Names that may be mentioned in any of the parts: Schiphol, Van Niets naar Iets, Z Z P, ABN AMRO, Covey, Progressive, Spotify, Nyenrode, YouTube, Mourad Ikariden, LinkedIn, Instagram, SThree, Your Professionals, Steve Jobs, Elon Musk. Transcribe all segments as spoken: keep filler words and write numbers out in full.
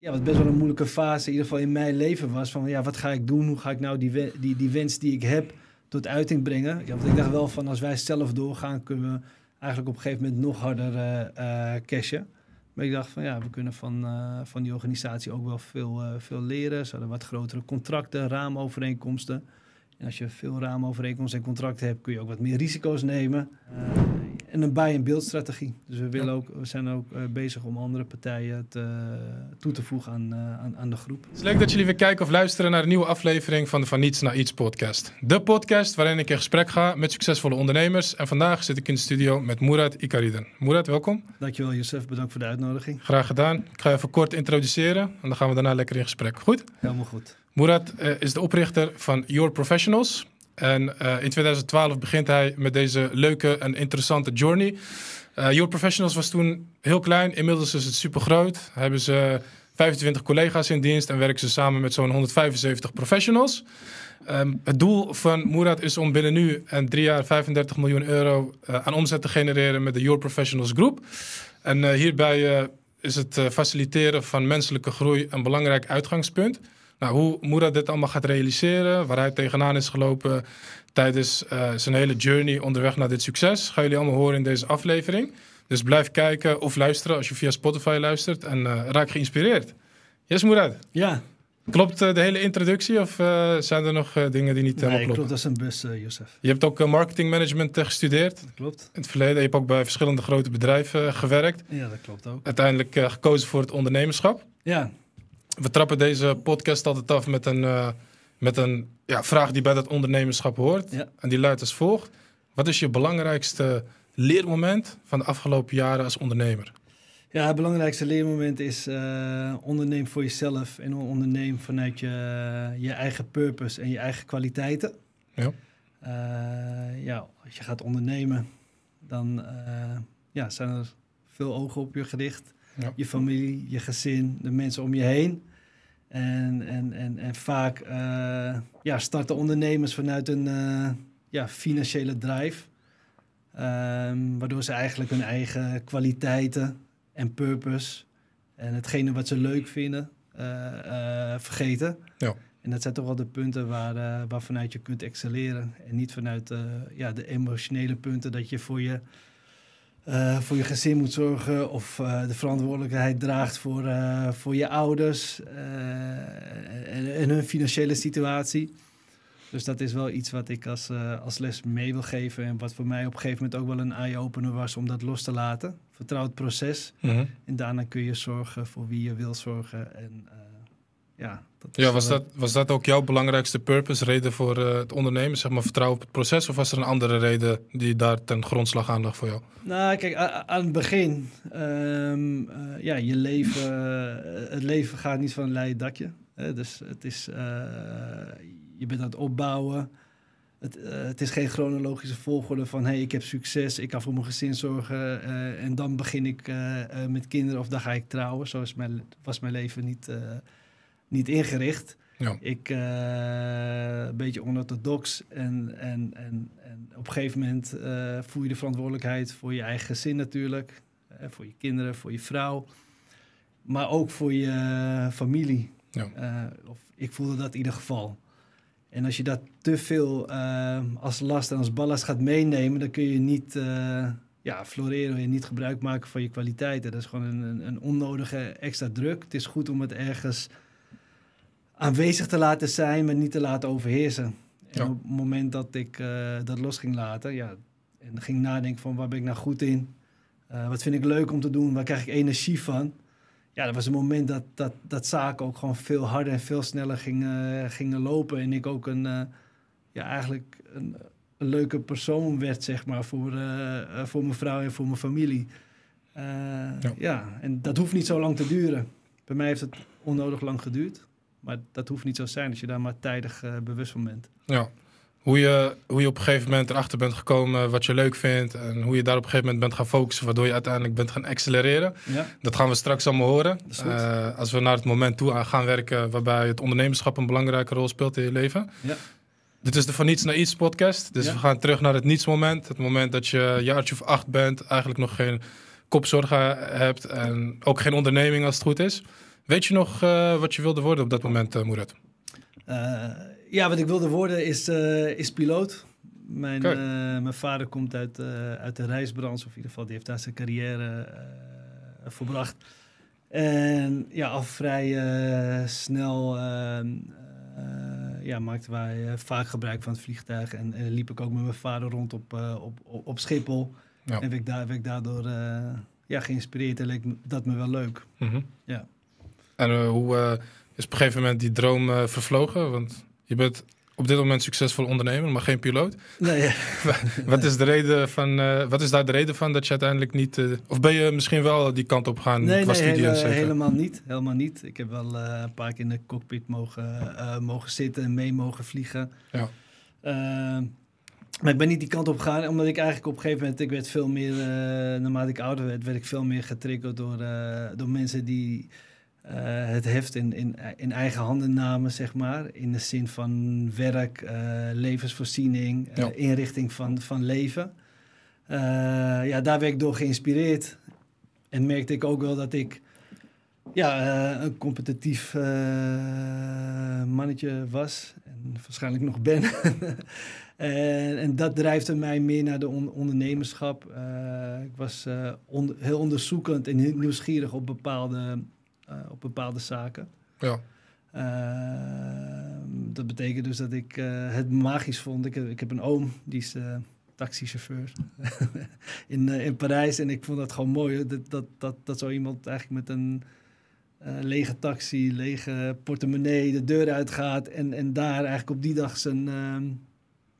Ja, wat best wel een moeilijke fase, in ieder geval in mijn leven was. Van ja, wat ga ik doen? Hoe ga ik nou die, we, die, die wens die ik heb tot uiting brengen? Ja, want ik dacht wel van, als wij zelf doorgaan, kunnen we eigenlijk op een gegeven moment nog harder uh, uh, cashen. Maar ik dacht van ja, we kunnen van, uh, van die organisatie ook wel veel, uh, veel leren. Ze hadden wat grotere contracten, raamovereenkomsten. En als je veel raamovereenkomsten en contracten hebt, kun je ook wat meer risico's nemen. Uh, en een buy-and-build strategie. Dus we, willen ook, we zijn ook uh, bezig om andere partijen te, uh, toe te voegen aan, uh, aan, aan de groep. Het is leuk dat jullie weer kijken of luisteren naar een nieuwe aflevering van de Van Niets naar Iets podcast. De podcast waarin ik in gesprek ga met succesvolle ondernemers. En vandaag zit ik in de studio met Mourad Ikariden. Mourad, welkom. Dankjewel Youssef, bedankt voor de uitnodiging. Graag gedaan. Ik ga even kort introduceren en dan gaan we daarna lekker in gesprek. Goed? Helemaal goed. Mourad uh, is de oprichter van Your Professionals. En uh, in twintig twaalf begint hij met deze leuke en interessante journey. Uh, Your Professionals was toen heel klein, inmiddels is het supergroot. Hebben ze vijfentwintig collega's in dienst en werken ze samen met zo'n honderdvijfenzeventig professionals. Um, het doel van Mourad is om binnen nu en drie jaar vijfendertig miljoen euro uh, aan omzet te genereren met de Your Professionals groep. En uh, hierbij uh, is het uh, faciliteren van menselijke groei een belangrijk uitgangspunt. Nou, hoe Mourad dit allemaal gaat realiseren, waar hij tegenaan is gelopen tijdens uh, zijn hele journey onderweg naar dit succes, gaan jullie allemaal horen in deze aflevering. Dus blijf kijken of luisteren als je via Spotify luistert en uh, raak geïnspireerd. Yes, Mourad? Ja. Klopt uh, de hele introductie of uh, zijn er nog uh, dingen die niet helemaal nee, kloppen? Klopt als een bus, uh, Youssef. Je hebt ook uh, marketingmanagement uh, gestudeerd. Dat klopt. In het verleden. Je hebt ook bij verschillende grote bedrijven uh, gewerkt. Ja, dat klopt ook. Uiteindelijk uh, gekozen voor het ondernemerschap. Ja. We trappen deze podcast altijd af met een, uh, met een ja, vraag die bij dat ondernemerschap hoort. Ja. En die luidt als volgt. Wat is je belangrijkste leermoment van de afgelopen jaren als ondernemer? Ja, het belangrijkste leermoment is uh, onderneem voor jezelf. En onderneem vanuit je, je eigen purpose en je eigen kwaliteiten. Ja. Uh, ja, als je gaat ondernemen, dan uh, ja, zijn er veel ogen op je gericht. Ja. Je familie, je gezin, de mensen om je heen. En, en, en, en vaak uh, ja, starten ondernemers vanuit een uh, ja, financiële drive. Um, waardoor ze eigenlijk hun eigen kwaliteiten en purpose en hetgene wat ze leuk vinden uh, uh, vergeten. Ja. En dat zijn toch wel de punten waar, uh, waar vanuit je kunt excelleren. En niet vanuit uh, ja, de emotionele punten dat je voor je... Uh, voor je gezin moet zorgen of uh, de verantwoordelijkheid draagt voor, uh, voor je ouders uh, en, en hun financiële situatie. Dus dat is wel iets wat ik als, uh, als les mee wil geven en wat voor mij op een gegeven moment ook wel een eye-opener was om dat los te laten. Vertrouw het proces mm-hmm. en daarna kun je zorgen voor wie je wil zorgen. En, uh, ja, dat ja, was, dat, was dat ook jouw belangrijkste purpose, reden voor uh, het ondernemen? Zeg maar vertrouwen op het proces? Of was er een andere reden die daar ten grondslag aan lag voor jou? Nou, kijk, aan het begin. Um, uh, ja, je leven... Uh, het leven gaat niet van een leien dakje. Hè? Dus het is... Uh, je bent aan het opbouwen. Het, uh, het is geen chronologische volgorde van... Hé, hey, ik heb succes, ik kan voor mijn gezin zorgen... Uh, en dan begin ik uh, uh, met kinderen of dan ga ik trouwen. Zo is mijn, was mijn leven niet... Uh, Niet ingericht. Ja. Ik uh, een beetje onorthodox. En, en, en, en op een gegeven moment uh, voel je de verantwoordelijkheid voor je eigen gezin natuurlijk. Uh, voor je kinderen, voor je vrouw. Maar ook voor je uh, familie. Ja. Uh, of, ik voelde dat in ieder geval. En als je dat te veel uh, als last en als ballast gaat meenemen... dan kun je niet uh, ja, floreren en niet gebruik maken van je kwaliteiten. Dat is gewoon een, een onnodige extra druk. Het is goed om het ergens... aanwezig te laten zijn, maar niet te laten overheersen. En ja. Op het moment dat ik uh, dat los ging laten... Ja, en ging nadenken van waar ben ik nou goed in? Uh, wat vind ik leuk om te doen? Waar krijg ik energie van? Ja, dat was een moment dat, dat, dat zaken ook gewoon veel harder... en veel sneller gingen, gingen lopen. En ik ook een, uh, ja, eigenlijk een, een leuke persoon werd, zeg maar... voor, uh, voor mijn vrouw en voor mijn familie. Uh, ja. ja, en dat hoeft niet zo lang te duren. Bij mij heeft het onnodig lang geduurd... Maar dat hoeft niet zo te zijn, dat je daar maar tijdig uh, bewust van bent. Ja, hoe je, hoe je op een gegeven moment erachter bent gekomen wat je leuk vindt... en hoe je daar op een gegeven moment bent gaan focussen... waardoor je uiteindelijk bent gaan accelereren. Ja. Dat gaan we straks allemaal horen. Uh, als we naar het moment toe gaan werken... waarbij het ondernemerschap een belangrijke rol speelt in je leven. Ja. Dit is de Van Niets naar Iets podcast. Dus ja. We gaan terug naar het nietsmoment. Het moment dat je een jaartje of acht bent... eigenlijk nog geen kopzorgen hebt... en ook geen onderneming als het goed is... Weet je nog uh, wat je wilde worden op dat moment, uh, Mourad? Uh, ja, wat ik wilde worden is, uh, is piloot. Mijn, uh, mijn vader komt uit, uh, uit de reisbranche, of in ieder geval die heeft daar zijn carrière uh, verbracht. En ja, al vrij uh, snel uh, uh, ja, maakten wij uh, vaak gebruik van het vliegtuig. En uh, liep ik ook met mijn vader rond op, uh, op, op Schiphol. Ja. En werd ik, da- werd ik daardoor uh, ja, geïnspireerd en leek dat me wel leuk. Mm-hmm. Ja. En uh, hoe uh, is op een gegeven moment die droom uh, vervlogen? Want je bent op dit moment succesvol ondernemer, maar geen piloot. Nee, ja. Wat is de reden van? Uh, wat is daar de reden van dat je uiteindelijk niet? Uh, of ben je misschien wel die kant op gaan? Nee, qua nee, studie hele, en helemaal niet, helemaal niet. Ik heb wel uh, een paar keer in de cockpit mogen, uh, mogen zitten en mee mogen vliegen. Ja. Uh, maar ik ben niet die kant op gegaan, omdat ik eigenlijk op een gegeven moment, ik werd veel meer, uh, naarmate ik ouder werd, werd ik veel meer getriggerd door uh, door mensen die Uh, het heft in, in, in eigen handen namen, zeg maar. In de zin van werk, uh, levensvoorziening, ja. uh, inrichting van, van leven. Uh, ja, daar werd ik door geïnspireerd. En merkte ik ook wel dat ik ja, uh, een competitief uh, mannetje was. En waarschijnlijk nog ben. en, en dat drijfde mij meer naar de on- ondernemerschap. Uh, ik was uh, on- heel onderzoekend en heel nieuwsgierig op bepaalde... Uh, op bepaalde zaken. Ja. Uh, dat betekent dus dat ik uh, het magisch vond. Ik, ik heb een oom, die is uh, taxichauffeur in, uh, in Parijs. En ik vond dat gewoon mooi. Dat, dat, dat, dat zo iemand eigenlijk met een uh, lege taxi, lege portemonnee de deur uitgaat. En, en daar eigenlijk op die dag zijn, uh,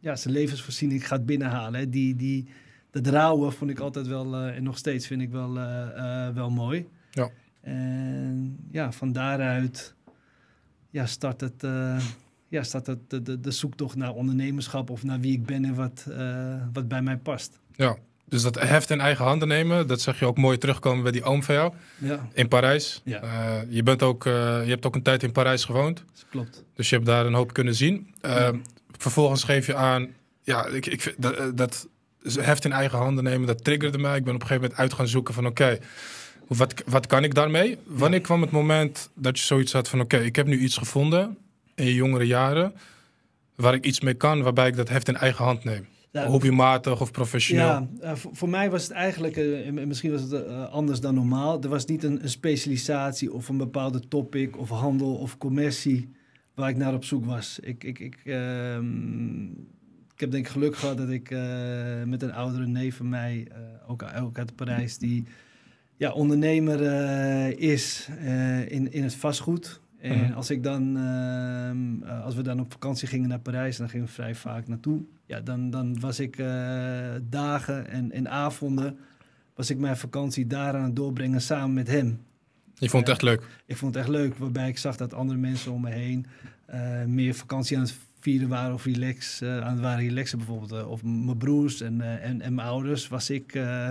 ja, zijn levensvoorziening gaat binnenhalen. Hè. Die, die, dat rauwe vond ik altijd wel, uh, en nog steeds vind ik wel, uh, uh, wel mooi. Ja. En ja, van daaruit ja, start het, uh, ja, start het de, de, de zoektocht naar ondernemerschap of naar wie ik ben en wat, uh, wat bij mij past. Ja, dus dat heft in eigen handen nemen, dat zag je ook mooi terugkomen bij die oom van jou ja. in Parijs. Ja. Uh, je, bent ook, uh, je hebt ook een tijd in Parijs gewoond. Dat klopt. Dus je hebt daar een hoop kunnen zien. Uh, ja. Vervolgens geef je aan, ja, ik, ik, dat, dat heft in eigen handen nemen, dat triggerde mij. Ik ben op een gegeven moment uit gaan zoeken van oké. Okay, Wat, wat kan ik daarmee? Wanneer kwam het moment dat je zoiets had van... oké, okay, ik heb nu iets gevonden in je jongere jaren... waar ik iets mee kan, waarbij ik dat heft in eigen hand neem? Ja, hobbymatig of professioneel? Ja, voor mij was het eigenlijk... misschien was het anders dan normaal. Er was niet een, een specialisatie of een bepaalde topic... of handel of commercie waar ik naar op zoek was. Ik, ik, ik, uh, ik heb denk ik geluk gehad dat ik uh, met een oudere neef van mij... Uh, ook, ook uit Parijs, die... ja, ondernemer uh, is uh, in, in het vastgoed. En uh-huh. als ik dan, uh, als we dan op vakantie gingen naar Parijs, dan gingen we vrij vaak naartoe. Ja, dan, dan was ik uh, dagen en, en avonden, was ik mijn vakantie daar aan het doorbrengen samen met hem. Je vond het uh, echt leuk? Ik vond het echt leuk, waarbij ik zag dat andere mensen om me heen uh, meer vakantie aan het vieren waren of relax, uh, aan het waren relaxen bijvoorbeeld. Uh, of mijn broers en, uh, en, en mijn ouders was ik... Uh,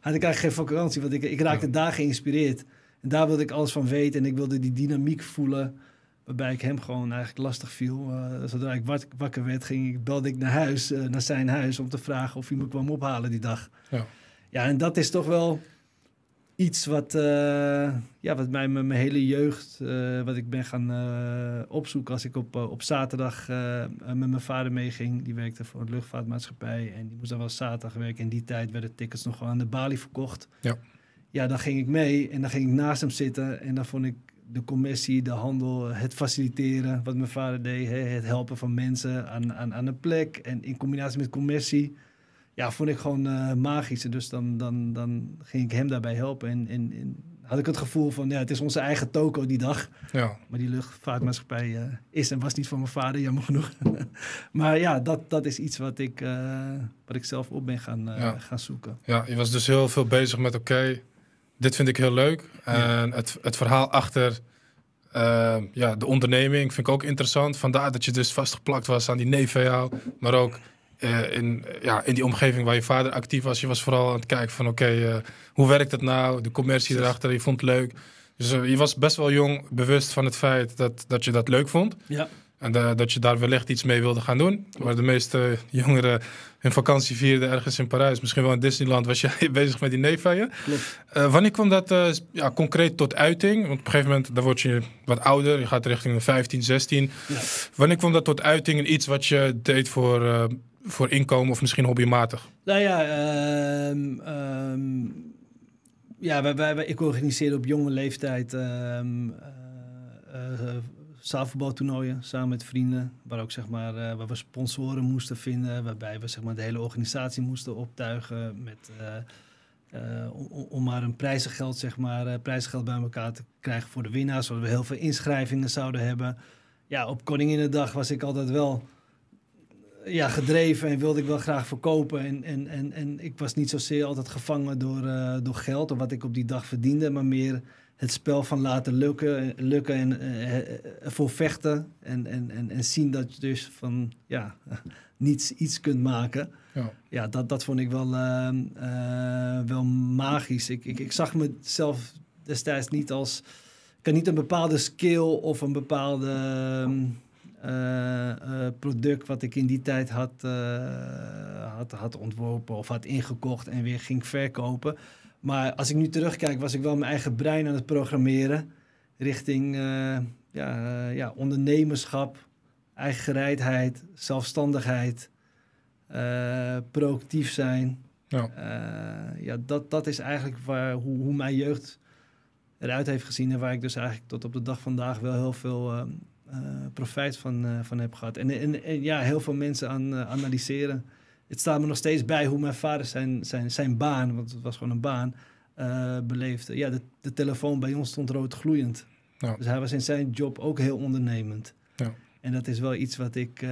had ik eigenlijk geen vakantie, want ik, ik raakte ja. daar geïnspireerd. En daar wilde ik alles van weten en ik wilde die dynamiek voelen... waarbij ik hem gewoon eigenlijk lastig viel. Uh, zodra ik wak- wakker werd, ging ik, belde ik naar huis, uh, naar zijn huis... om te vragen of hij me kwam ophalen die dag. Ja, ja en dat is toch wel... iets wat, uh, ja, wat mij mijn hele jeugd, uh, wat ik ben gaan uh, opzoeken. Als ik op, uh, op zaterdag uh, met mijn vader meeging. Die werkte voor een luchtvaartmaatschappij. En die moest dan wel zaterdag werken. In die tijd werden tickets nog wel aan de balie verkocht. Ja. Ja, dan ging ik mee en dan ging ik naast hem zitten. En dan vond ik de commercie, de handel, het faciliteren. Wat mijn vader deed, hè, het helpen van mensen aan, aan, aan een plek. En in combinatie met commercie... ja, vond ik gewoon uh, magisch. Dus dan, dan, dan ging ik hem daarbij helpen. En, en, en had ik het gevoel van, ja, het is onze eigen toko die dag. Ja. Maar die luchtvaartmaatschappij uh, is en was niet van mijn vader, jammer genoeg. Maar ja, dat, dat is iets wat ik, uh, wat ik zelf op ben gaan, uh, ja. gaan zoeken. Ja, je was dus heel veel bezig met, oké, okay, dit vind ik heel leuk. Ja. En het, het verhaal achter... Uh, ja, de onderneming vind ik ook interessant. Vandaar dat je dus vastgeplakt was aan die neef van jou, maar ook... Uh, in, ja, in die omgeving waar je vader actief was. Je was vooral aan het kijken van oké, okay, uh, hoe werkt het nou? De commercie yes. erachter, je vond het leuk. Dus uh, je was best wel jong bewust van het feit dat, dat je dat leuk vond. Ja. En de, dat je daar wellicht iets mee wilde gaan doen. Waar de meeste jongeren hun vakantie vierden ergens in Parijs. Misschien wel in Disneyland was jij bezig met die neef van je. Uh, wanneer kwam dat uh, ja, concreet tot uiting? Want op een gegeven moment dan word je wat ouder. Je gaat richting de vijftien, zestien. Ja. Wanneer kwam dat tot uiting in iets wat je deed voor, uh, voor inkomen of misschien hobbymatig? Nou ja, um, um, ja wij, wij, wij, ik organiseerde op jonge leeftijd... Um, uh, uh, zaalvoetbaltoernooien samen met vrienden, waar ook zeg maar uh, waar we sponsoren moesten vinden, waarbij we zeg maar de hele organisatie moesten optuigen met uh, uh, om, om maar een prijzengeld zeg maar uh, prijzengeld bij elkaar te krijgen voor de winnaars, zodat we heel veel inschrijvingen zouden hebben. Ja, op Koninginnedag was ik altijd wel ja gedreven en wilde ik wel graag verkopen en en en en ik was niet zozeer altijd gevangen door uh, door geld of wat ik op die dag verdiende, maar meer het spel van laten lukken, lukken en eh, voor vechten. En, en, en, en zien dat je dus van ja, niets iets kunt maken. Ja, ja dat, dat vond ik wel, uh, uh, wel magisch. Ik, ik, ik zag mezelf destijds niet als... Ik had niet een bepaalde skill of een bepaalde uh, uh, product... wat ik in die tijd had, uh, had, had ontworpen of had ingekocht en weer ging verkopen... Maar als ik nu terugkijk, was ik wel mijn eigen brein aan het programmeren. Richting uh, ja, uh, ja, ondernemerschap, eigengereidheid, zelfstandigheid, uh, proactief zijn. Ja. Uh, ja, dat, dat is eigenlijk waar, hoe, hoe mijn jeugd eruit heeft gezien. En waar ik dus eigenlijk tot op de dag vandaag wel heel veel uh, uh, profijt van, uh, van heb gehad. En, en, en ja, heel veel mensen aan uh, analyseren. Het staat me nog steeds bij hoe mijn vader zijn, zijn, zijn baan, want het was gewoon een baan, uh, beleefde. Ja, de, de telefoon bij ons stond rood gloeiend. Ja. Dus hij was in zijn job ook heel ondernemend. Ja. En dat is wel iets wat ik... Uh,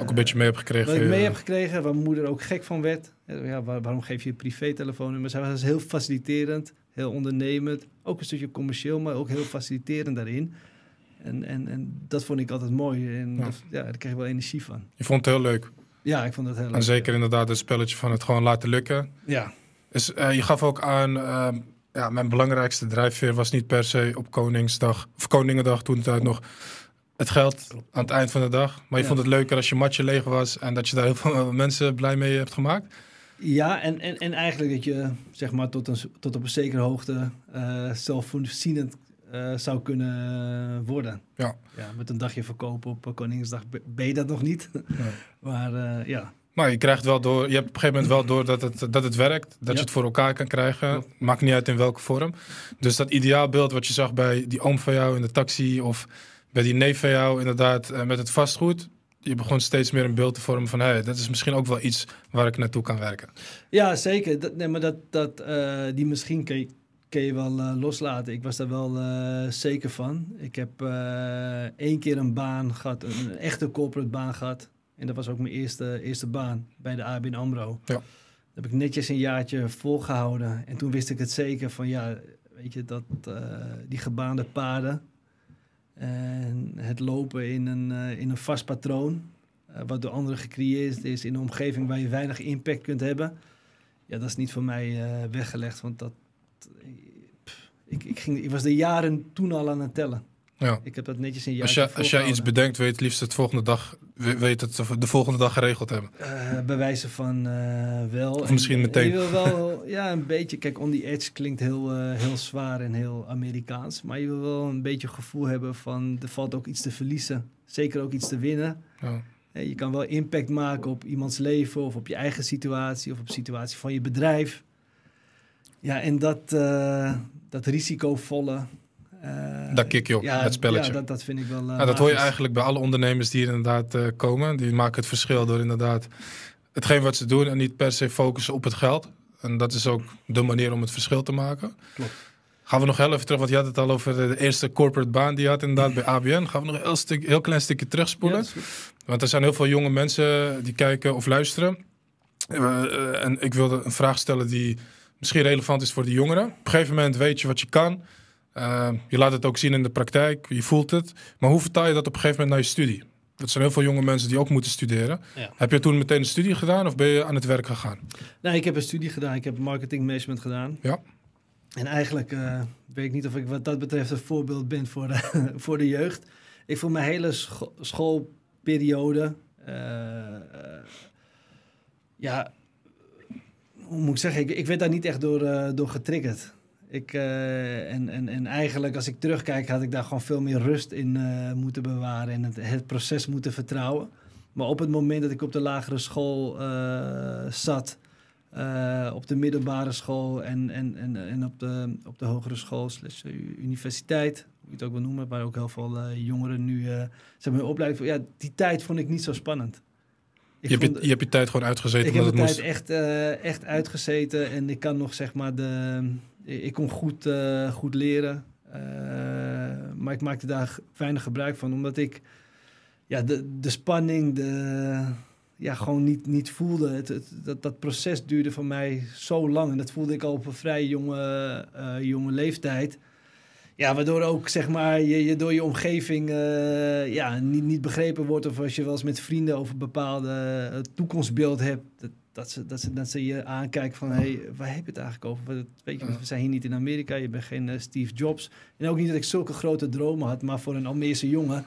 ook een beetje mee heb gekregen. Wat ik mee heb gekregen, waar mijn moeder ook gek van werd. Ja, waar, waarom geef je je privé-telefoonnummers? Hij was heel faciliterend, heel ondernemend. Ook een stukje commercieel, maar ook heel faciliterend daarin. En, en, en dat vond ik altijd mooi. En ja. Dat, ja, daar kreeg ik wel energie van. Je vond het heel leuk. Ja, ik vond dat heel leuk. En zeker inderdaad het spelletje van het gewoon laten lukken. Ja. Dus uh, je gaf ook aan, uh, ja, mijn belangrijkste drijfveer was niet per se op Koningsdag, of Koningendag toen tijd nog, het geld aan het eind van de dag. Maar je ja. vond het leuker als je matje leeg was en dat je daar heel veel mensen blij mee hebt gemaakt. Ja, en, en, en eigenlijk dat je zeg maar tot, een, tot op een zekere hoogte uh, zelfvoorzienend Uh, zou kunnen worden. Ja. Ja, met een dagje verkopen op Koningsdag ben je dat nog niet. Nee. maar uh, ja. Maar je krijgt wel door, je hebt op een gegeven moment wel door dat het, dat het werkt, dat ja. je het voor elkaar kan krijgen. Ja. Maakt niet uit in welke vorm. Dus dat ideaalbeeld wat je zag bij die oom van jou in de taxi of bij die neef van jou inderdaad uh, met het vastgoed. Je begon steeds meer een beeld te vormen van... Hey, dat is misschien ook wel iets waar ik naartoe kan werken. Ja, zeker. Dat, nee, maar dat, dat uh, die misschien... Ke- kun je wel uh, loslaten. Ik was daar wel uh, zeker van. Ik heb uh, één keer een baan gehad, een, een echte corporate baan gehad. En dat was ook mijn eerste, eerste baan bij de A B N AMRO. Ja. Dat heb ik netjes een jaartje volgehouden. En toen wist ik het zeker van, ja, weet je, dat uh, die gebaande paden... en het lopen in een, uh, in een vast patroon... Uh, wat door anderen gecreëerd is in een omgeving waar je weinig impact kunt hebben... ja, dat is niet voor mij uh, weggelegd, want dat... Ik, ik, ging, ik was de jaren toen al aan het tellen. Ja. Ik heb dat netjes in jaren. Als, je, als jij iets bedenkt, weet het liefst het volgende dag, weet het de volgende dag geregeld hebben. Uh, bij wijze van uh, wel. Of misschien en, meteen. Je wil wel, ja, een beetje. Kijk, on the edge klinkt heel, uh, heel zwaar en heel Amerikaans, maar je wil wel een beetje gevoel hebben van er valt ook iets te verliezen, zeker ook iets te winnen. Ja. Je kan wel impact maken op iemands leven of op je eigen situatie of op de situatie van je bedrijf. Ja, en dat, uh, dat risicovolle... Uh, dat kik je op, ja, het spelletje. Ja, dat, dat vind ik wel... Uh, nou, dat hoor je eigenlijk bij alle ondernemers die hier inderdaad uh, komen. Die maken het verschil door inderdaad hetgeen wat ze doen... en niet per se focussen op het geld. En dat is ook de manier om het verschil te maken. Klopt. Gaan we nog heel even terug, want je had het al over de eerste corporate baan... die je had inderdaad bij A B N. Gaan we nog een heel, stuk, heel klein stukje terugspoelen. Ja, want er zijn heel veel jonge mensen die kijken of luisteren. Uh, uh, en ik wilde een vraag stellen die... misschien relevant is voor de jongeren. Op een gegeven moment weet je wat je kan. Uh, je laat het ook zien in de praktijk. Je voelt het. Maar hoe vertaal je dat op een gegeven moment naar je studie? Dat zijn heel veel jonge mensen die ook moeten studeren. Ja. Heb je toen meteen een studie gedaan of ben je aan het werk gegaan? Nou, ik heb een studie gedaan. Ik heb marketing management gedaan. Ja. En eigenlijk uh, weet ik niet of ik wat dat betreft een voorbeeld ben voor de, voor de jeugd. Ik vond mijn hele scho- schoolperiode... Uh, uh, ja, hoe moet ik zeggen? Ik, ik werd daar niet echt door, uh, door getriggerd. Ik, uh, en, en, en eigenlijk, als ik terugkijk, had ik daar gewoon veel meer rust in uh, moeten bewaren. En het, het proces moeten vertrouwen. Maar op het moment dat ik op de lagere school uh, zat... Uh, op de middelbare school en, en, en, en op, de, op de hogere school slash universiteit, hoe je het ook wil noemen, waar ook heel veel uh, jongeren nu uh, zijn hun opleiding. Ja, die tijd vond ik niet zo spannend. Ik je, vond, hebt je, je hebt je tijd gewoon uitgezeten. Ik heb de tijd moest... echt, uh, echt uitgezeten en ik kan nog zeg maar de, ik kon goed, uh, goed leren, uh, maar ik maakte daar weinig gebruik van, omdat ik ja de, de spanning de Ja, gewoon niet, niet voelde. Het, het, dat, dat proces duurde voor mij zo lang. En dat voelde ik al op een vrij jonge, uh, jonge leeftijd. Ja, waardoor ook, zeg maar, je, je door je omgeving uh, ja, niet, niet begrepen wordt. Of als je wel eens met vrienden over een bepaalde uh, toekomstbeeld hebt. Dat, dat, ze, dat, ze, dat ze je aankijken van, hé, hey, waar heb je het eigenlijk over? Wat, weet je, we zijn hier niet in Amerika. Je bent geen uh, Steve Jobs. En ook niet dat ik zulke grote dromen had. Maar voor een Almeerse jongen...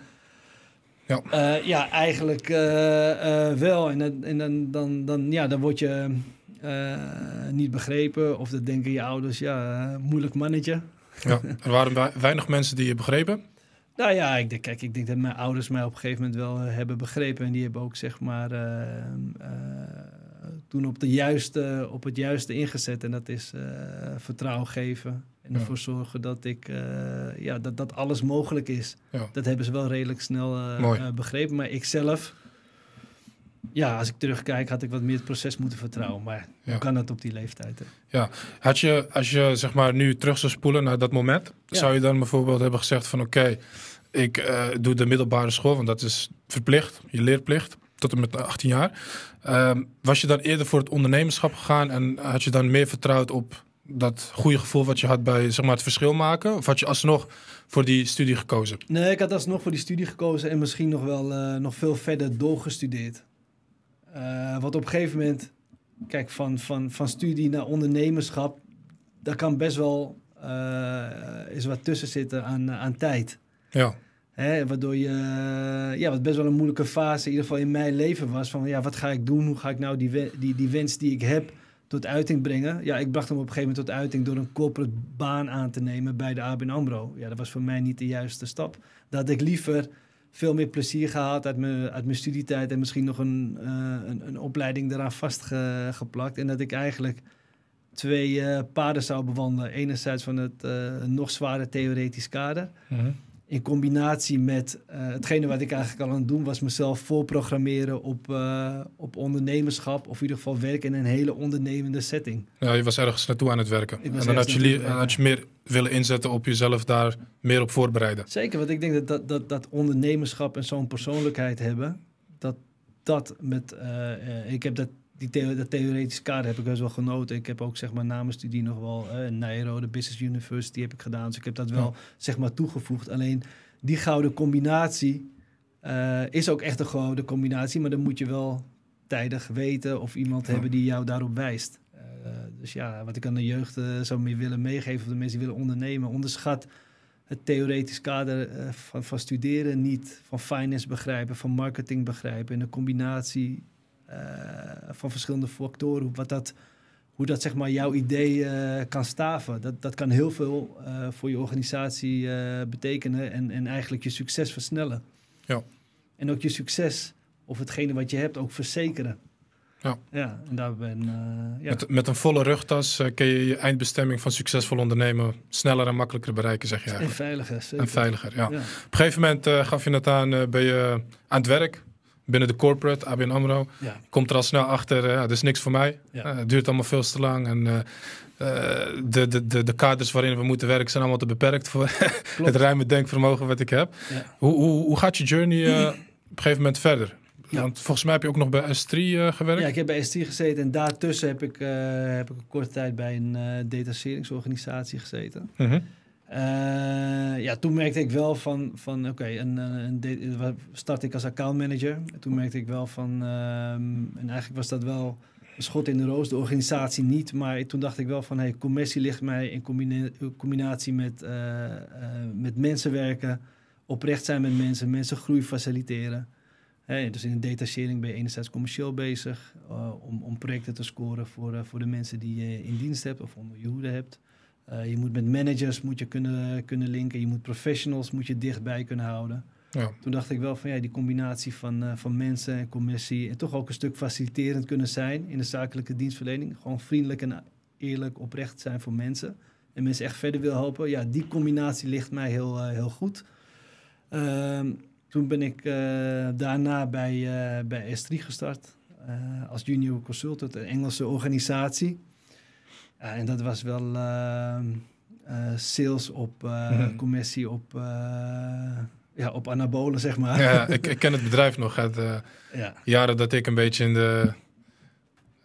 Ja, uh, ja eigenlijk uh, uh, wel. En, en dan, dan, dan, ja, dan word je uh, niet begrepen. Of dat denken je ouders, ja, uh, moeilijk mannetje. Ja, er waren weinig mensen die je begrepen? Nou ja, ik denk, kijk, ik denk dat mijn ouders mij op een gegeven moment wel hebben begrepen. En die hebben ook, zeg maar, uh, uh, toen op, de juiste, op het juiste ingezet. En dat is uh, vertrouwen geven. En ervoor zorgen dat, ik, uh, ja, dat, dat alles mogelijk is. Ja. Dat hebben ze wel redelijk snel uh, uh, begrepen. Maar ik zelf, ja, als ik terugkijk, had ik wat meer het proces moeten vertrouwen. Maar ja, hoe kan dat op die leeftijd? Hè? Ja, had je, als je zeg maar nu terug zou spoelen naar dat moment, ja, zou je dan bijvoorbeeld hebben gezegd van oké, okay, ik uh, doe de middelbare school, want dat is verplicht, je leerplicht, tot en met achttien jaar. Uh, was je dan eerder voor het ondernemerschap gegaan en had je dan meer vertrouwd op dat goede gevoel wat je had bij zeg maar, het verschil maken? Of had je alsnog voor die studie gekozen? Nee, ik had alsnog voor die studie gekozen en misschien nog wel uh, nog veel verder doorgestudeerd. Uh, wat op een gegeven moment, kijk, van, van, van studie naar ondernemerschap, daar kan best wel uh, is wat tussen zitten aan, aan tijd. Ja. Hè, waardoor je, ja, wat best wel een moeilijke fase, in ieder geval in mijn leven was, van ja, wat ga ik doen? Hoe ga ik nou die, we- die, die wens die ik heb tot uiting brengen? Ja, ik bracht hem op een gegeven moment tot uiting door een corporate baan aan te nemen bij de A B N AMRO. Ja, dat was voor mij niet de juiste stap. Dat had ik liever veel meer plezier gehaald uit mijn, uit mijn studietijd en misschien nog een, uh, een, een opleiding eraan vastgeplakt. En dat ik eigenlijk twee uh, paden zou bewandelen. Enerzijds van het uh, nog zwaarder theoretisch kader. Mm-hmm. In combinatie met uh, hetgene wat ik eigenlijk al aan het doen was, mezelf voorprogrammeren op, uh, op ondernemerschap. Of in ieder geval werken in een hele ondernemende setting. Ja, je was ergens naartoe aan het werken. En dan had je, li- had je meer willen inzetten op jezelf, daar meer op voorbereiden. Zeker, want ik denk dat dat, dat, dat ondernemerschap en zo'n persoonlijkheid hebben. Dat dat met... Uh, uh, ik heb dat, die theo- dat theoretische kader heb ik best wel genoten. Ik heb ook zeg maar na mijn studie nog wel uh, Nyenrode Business University heb ik gedaan. Dus ik heb dat wel ja. zeg maar toegevoegd. Alleen die gouden combinatie uh, is ook echt een gouden combinatie. Maar dan moet je wel tijdig weten of iemand ja. hebben die jou daarop wijst. Uh, dus ja, wat ik aan de jeugd uh, zou meer willen meegeven, of de mensen die willen ondernemen. Onderschat het theoretisch kader uh, van, van studeren niet. Van finance begrijpen, van marketing begrijpen. En de combinatie... Uh, van verschillende factoren, wat dat, hoe dat zeg maar jouw idee uh, kan staven. Dat, dat kan heel veel uh, voor je organisatie uh, betekenen en, en eigenlijk je succes versnellen. Ja. En ook je succes of hetgene wat je hebt ook verzekeren. Ja. Ja, en daar ben, uh, ja. met, met een volle rugtas uh, kun je je eindbestemming van succesvol ondernemen sneller en makkelijker bereiken, zeg je eigenlijk. En veiliger. Zeker. En veiliger, ja. Ja. Op een gegeven moment uh, gaf je het aan, uh, ben je aan het werk. Binnen de corporate, A B N AMRO, ja. komt er al snel achter, uh, ja, dat is niks voor mij. Ja. Uh, het duurt allemaal veel te lang. En uh, uh, de, de, de, de kaders waarin we moeten werken zijn allemaal te beperkt voor het ruime denkvermogen wat ik heb. Ja. Hoe, hoe, hoe gaat je journey uh, op een gegeven moment verder? Ja. Want volgens mij heb je ook nog bij SThree uh, gewerkt. Ja, ik heb bij SThree gezeten en daartussen heb ik, uh, heb ik een korte tijd bij een uh, detacheringsorganisatie gezeten. Mm-hmm. Uh, ja, toen merkte ik wel van, van oké, okay, een, een de- start ik als accountmanager. Toen merkte ik wel van, um, en eigenlijk was dat wel een schot in de roos, de organisatie niet. Maar toen dacht ik wel van, hey, commercie ligt mij in combina- combinatie met, uh, uh, met mensen werken, oprecht zijn met mensen, mensen groei faciliteren. Hey, dus in een detachering ben je enerzijds commercieel bezig uh, om, om projecten te scoren voor, uh, voor de mensen die je in dienst hebt of onder je hoede hebt. Uh, je moet met managers moet je kunnen, kunnen linken, je moet professionals moet je dichtbij kunnen houden. Ja. Toen dacht ik wel van ja, die combinatie van, uh, van mensen en commissie en toch ook een stuk faciliterend kunnen zijn in de zakelijke dienstverlening. Gewoon vriendelijk en eerlijk oprecht zijn voor mensen en mensen echt verder wil helpen. Ja, die combinatie ligt mij heel, uh, heel goed. Uh, toen ben ik uh, daarna bij, uh, bij SThree gestart uh, als junior consultant, een Engelse organisatie. Uh, en dat was wel uh, uh, sales op uh, mm-hmm. commissie op... Uh, Ja, op anabolen, zeg maar. Ja, ik, ik ken het bedrijf nog uit de ja. jaren dat ik een beetje in de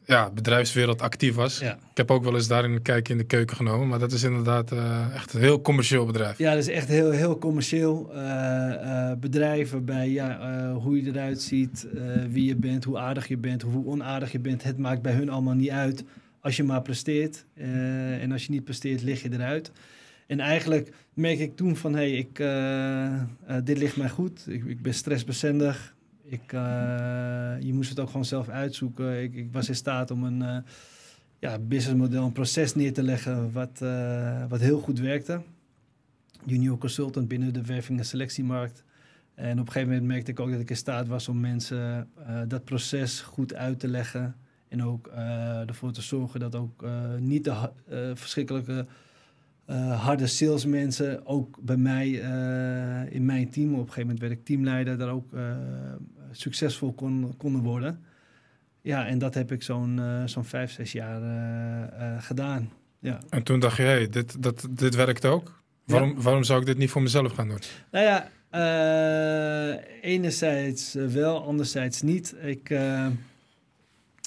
ja, bedrijfswereld actief was. Ja. Ik heb ook wel eens daarin een kijkje in de keuken genomen. Maar dat is inderdaad uh, echt een heel commercieel bedrijf. Ja, dat is echt heel, heel commercieel uh, uh, bedrijf. Waarbij ja, uh, hoe je eruit ziet, uh, wie je bent, hoe aardig je bent, hoe onaardig je bent. Het maakt bij hun allemaal niet uit. Als je maar presteert uh, en als je niet presteert, lig je eruit. En eigenlijk merk ik toen van, hé, hey, ik, uh, uh, dit ligt mij goed. Ik, ik ben stressbestendig. Ik, uh, je moest het ook gewoon zelf uitzoeken. Ik, ik was in staat om een uh, ja, businessmodel, een proces neer te leggen wat, uh, wat heel goed werkte. Junior consultant binnen de werving- en selectiemarkt. En op een gegeven moment merkte ik ook dat ik in staat was om mensen uh, dat proces goed uit te leggen. En ook uh, ervoor te zorgen dat ook uh, niet de uh, verschrikkelijke... Uh, harde salesmensen, ook bij mij uh, in mijn team. Op een gegeven moment werd ik teamleider, daar ook uh, succesvol kon, konden worden. Ja, en dat heb ik zo'n, uh, zo'n vijf, zes jaar uh, uh, gedaan. Ja. En toen dacht je, hé, hey, dit, dat, dit werkt ook. Waarom, ja. waarom zou ik dit niet voor mezelf gaan doen? Nou ja, uh, enerzijds wel, anderzijds niet. Ik... Uh,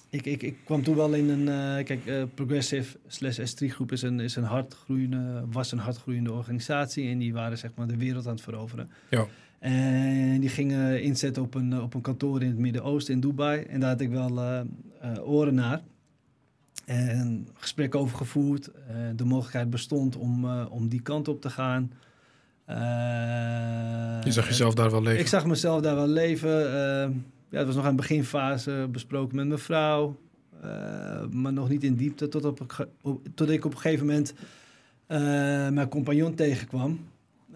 Ik, ik, ik kwam toen wel in een... Uh, kijk, uh, Progressive slash SThree groep is een, is een hardgroeiende, was een hardgroeiende organisatie. En die waren zeg maar de wereld aan het veroveren. Ja. En die gingen inzetten op een, op een kantoor in het Midden-Oosten, in Dubai. En daar had ik wel uh, uh, oren naar. En gesprek over gevoerd. Uh, de mogelijkheid bestond om, uh, om die kant op te gaan. Uh, je zag jezelf daar wel leven? Ik zag mezelf daar wel leven... Uh, Ja, het was nog aan de beginfase, besproken met mijn vrouw, uh, maar nog niet in diepte, tot, op, op, tot ik op een gegeven moment uh, mijn compagnon tegenkwam.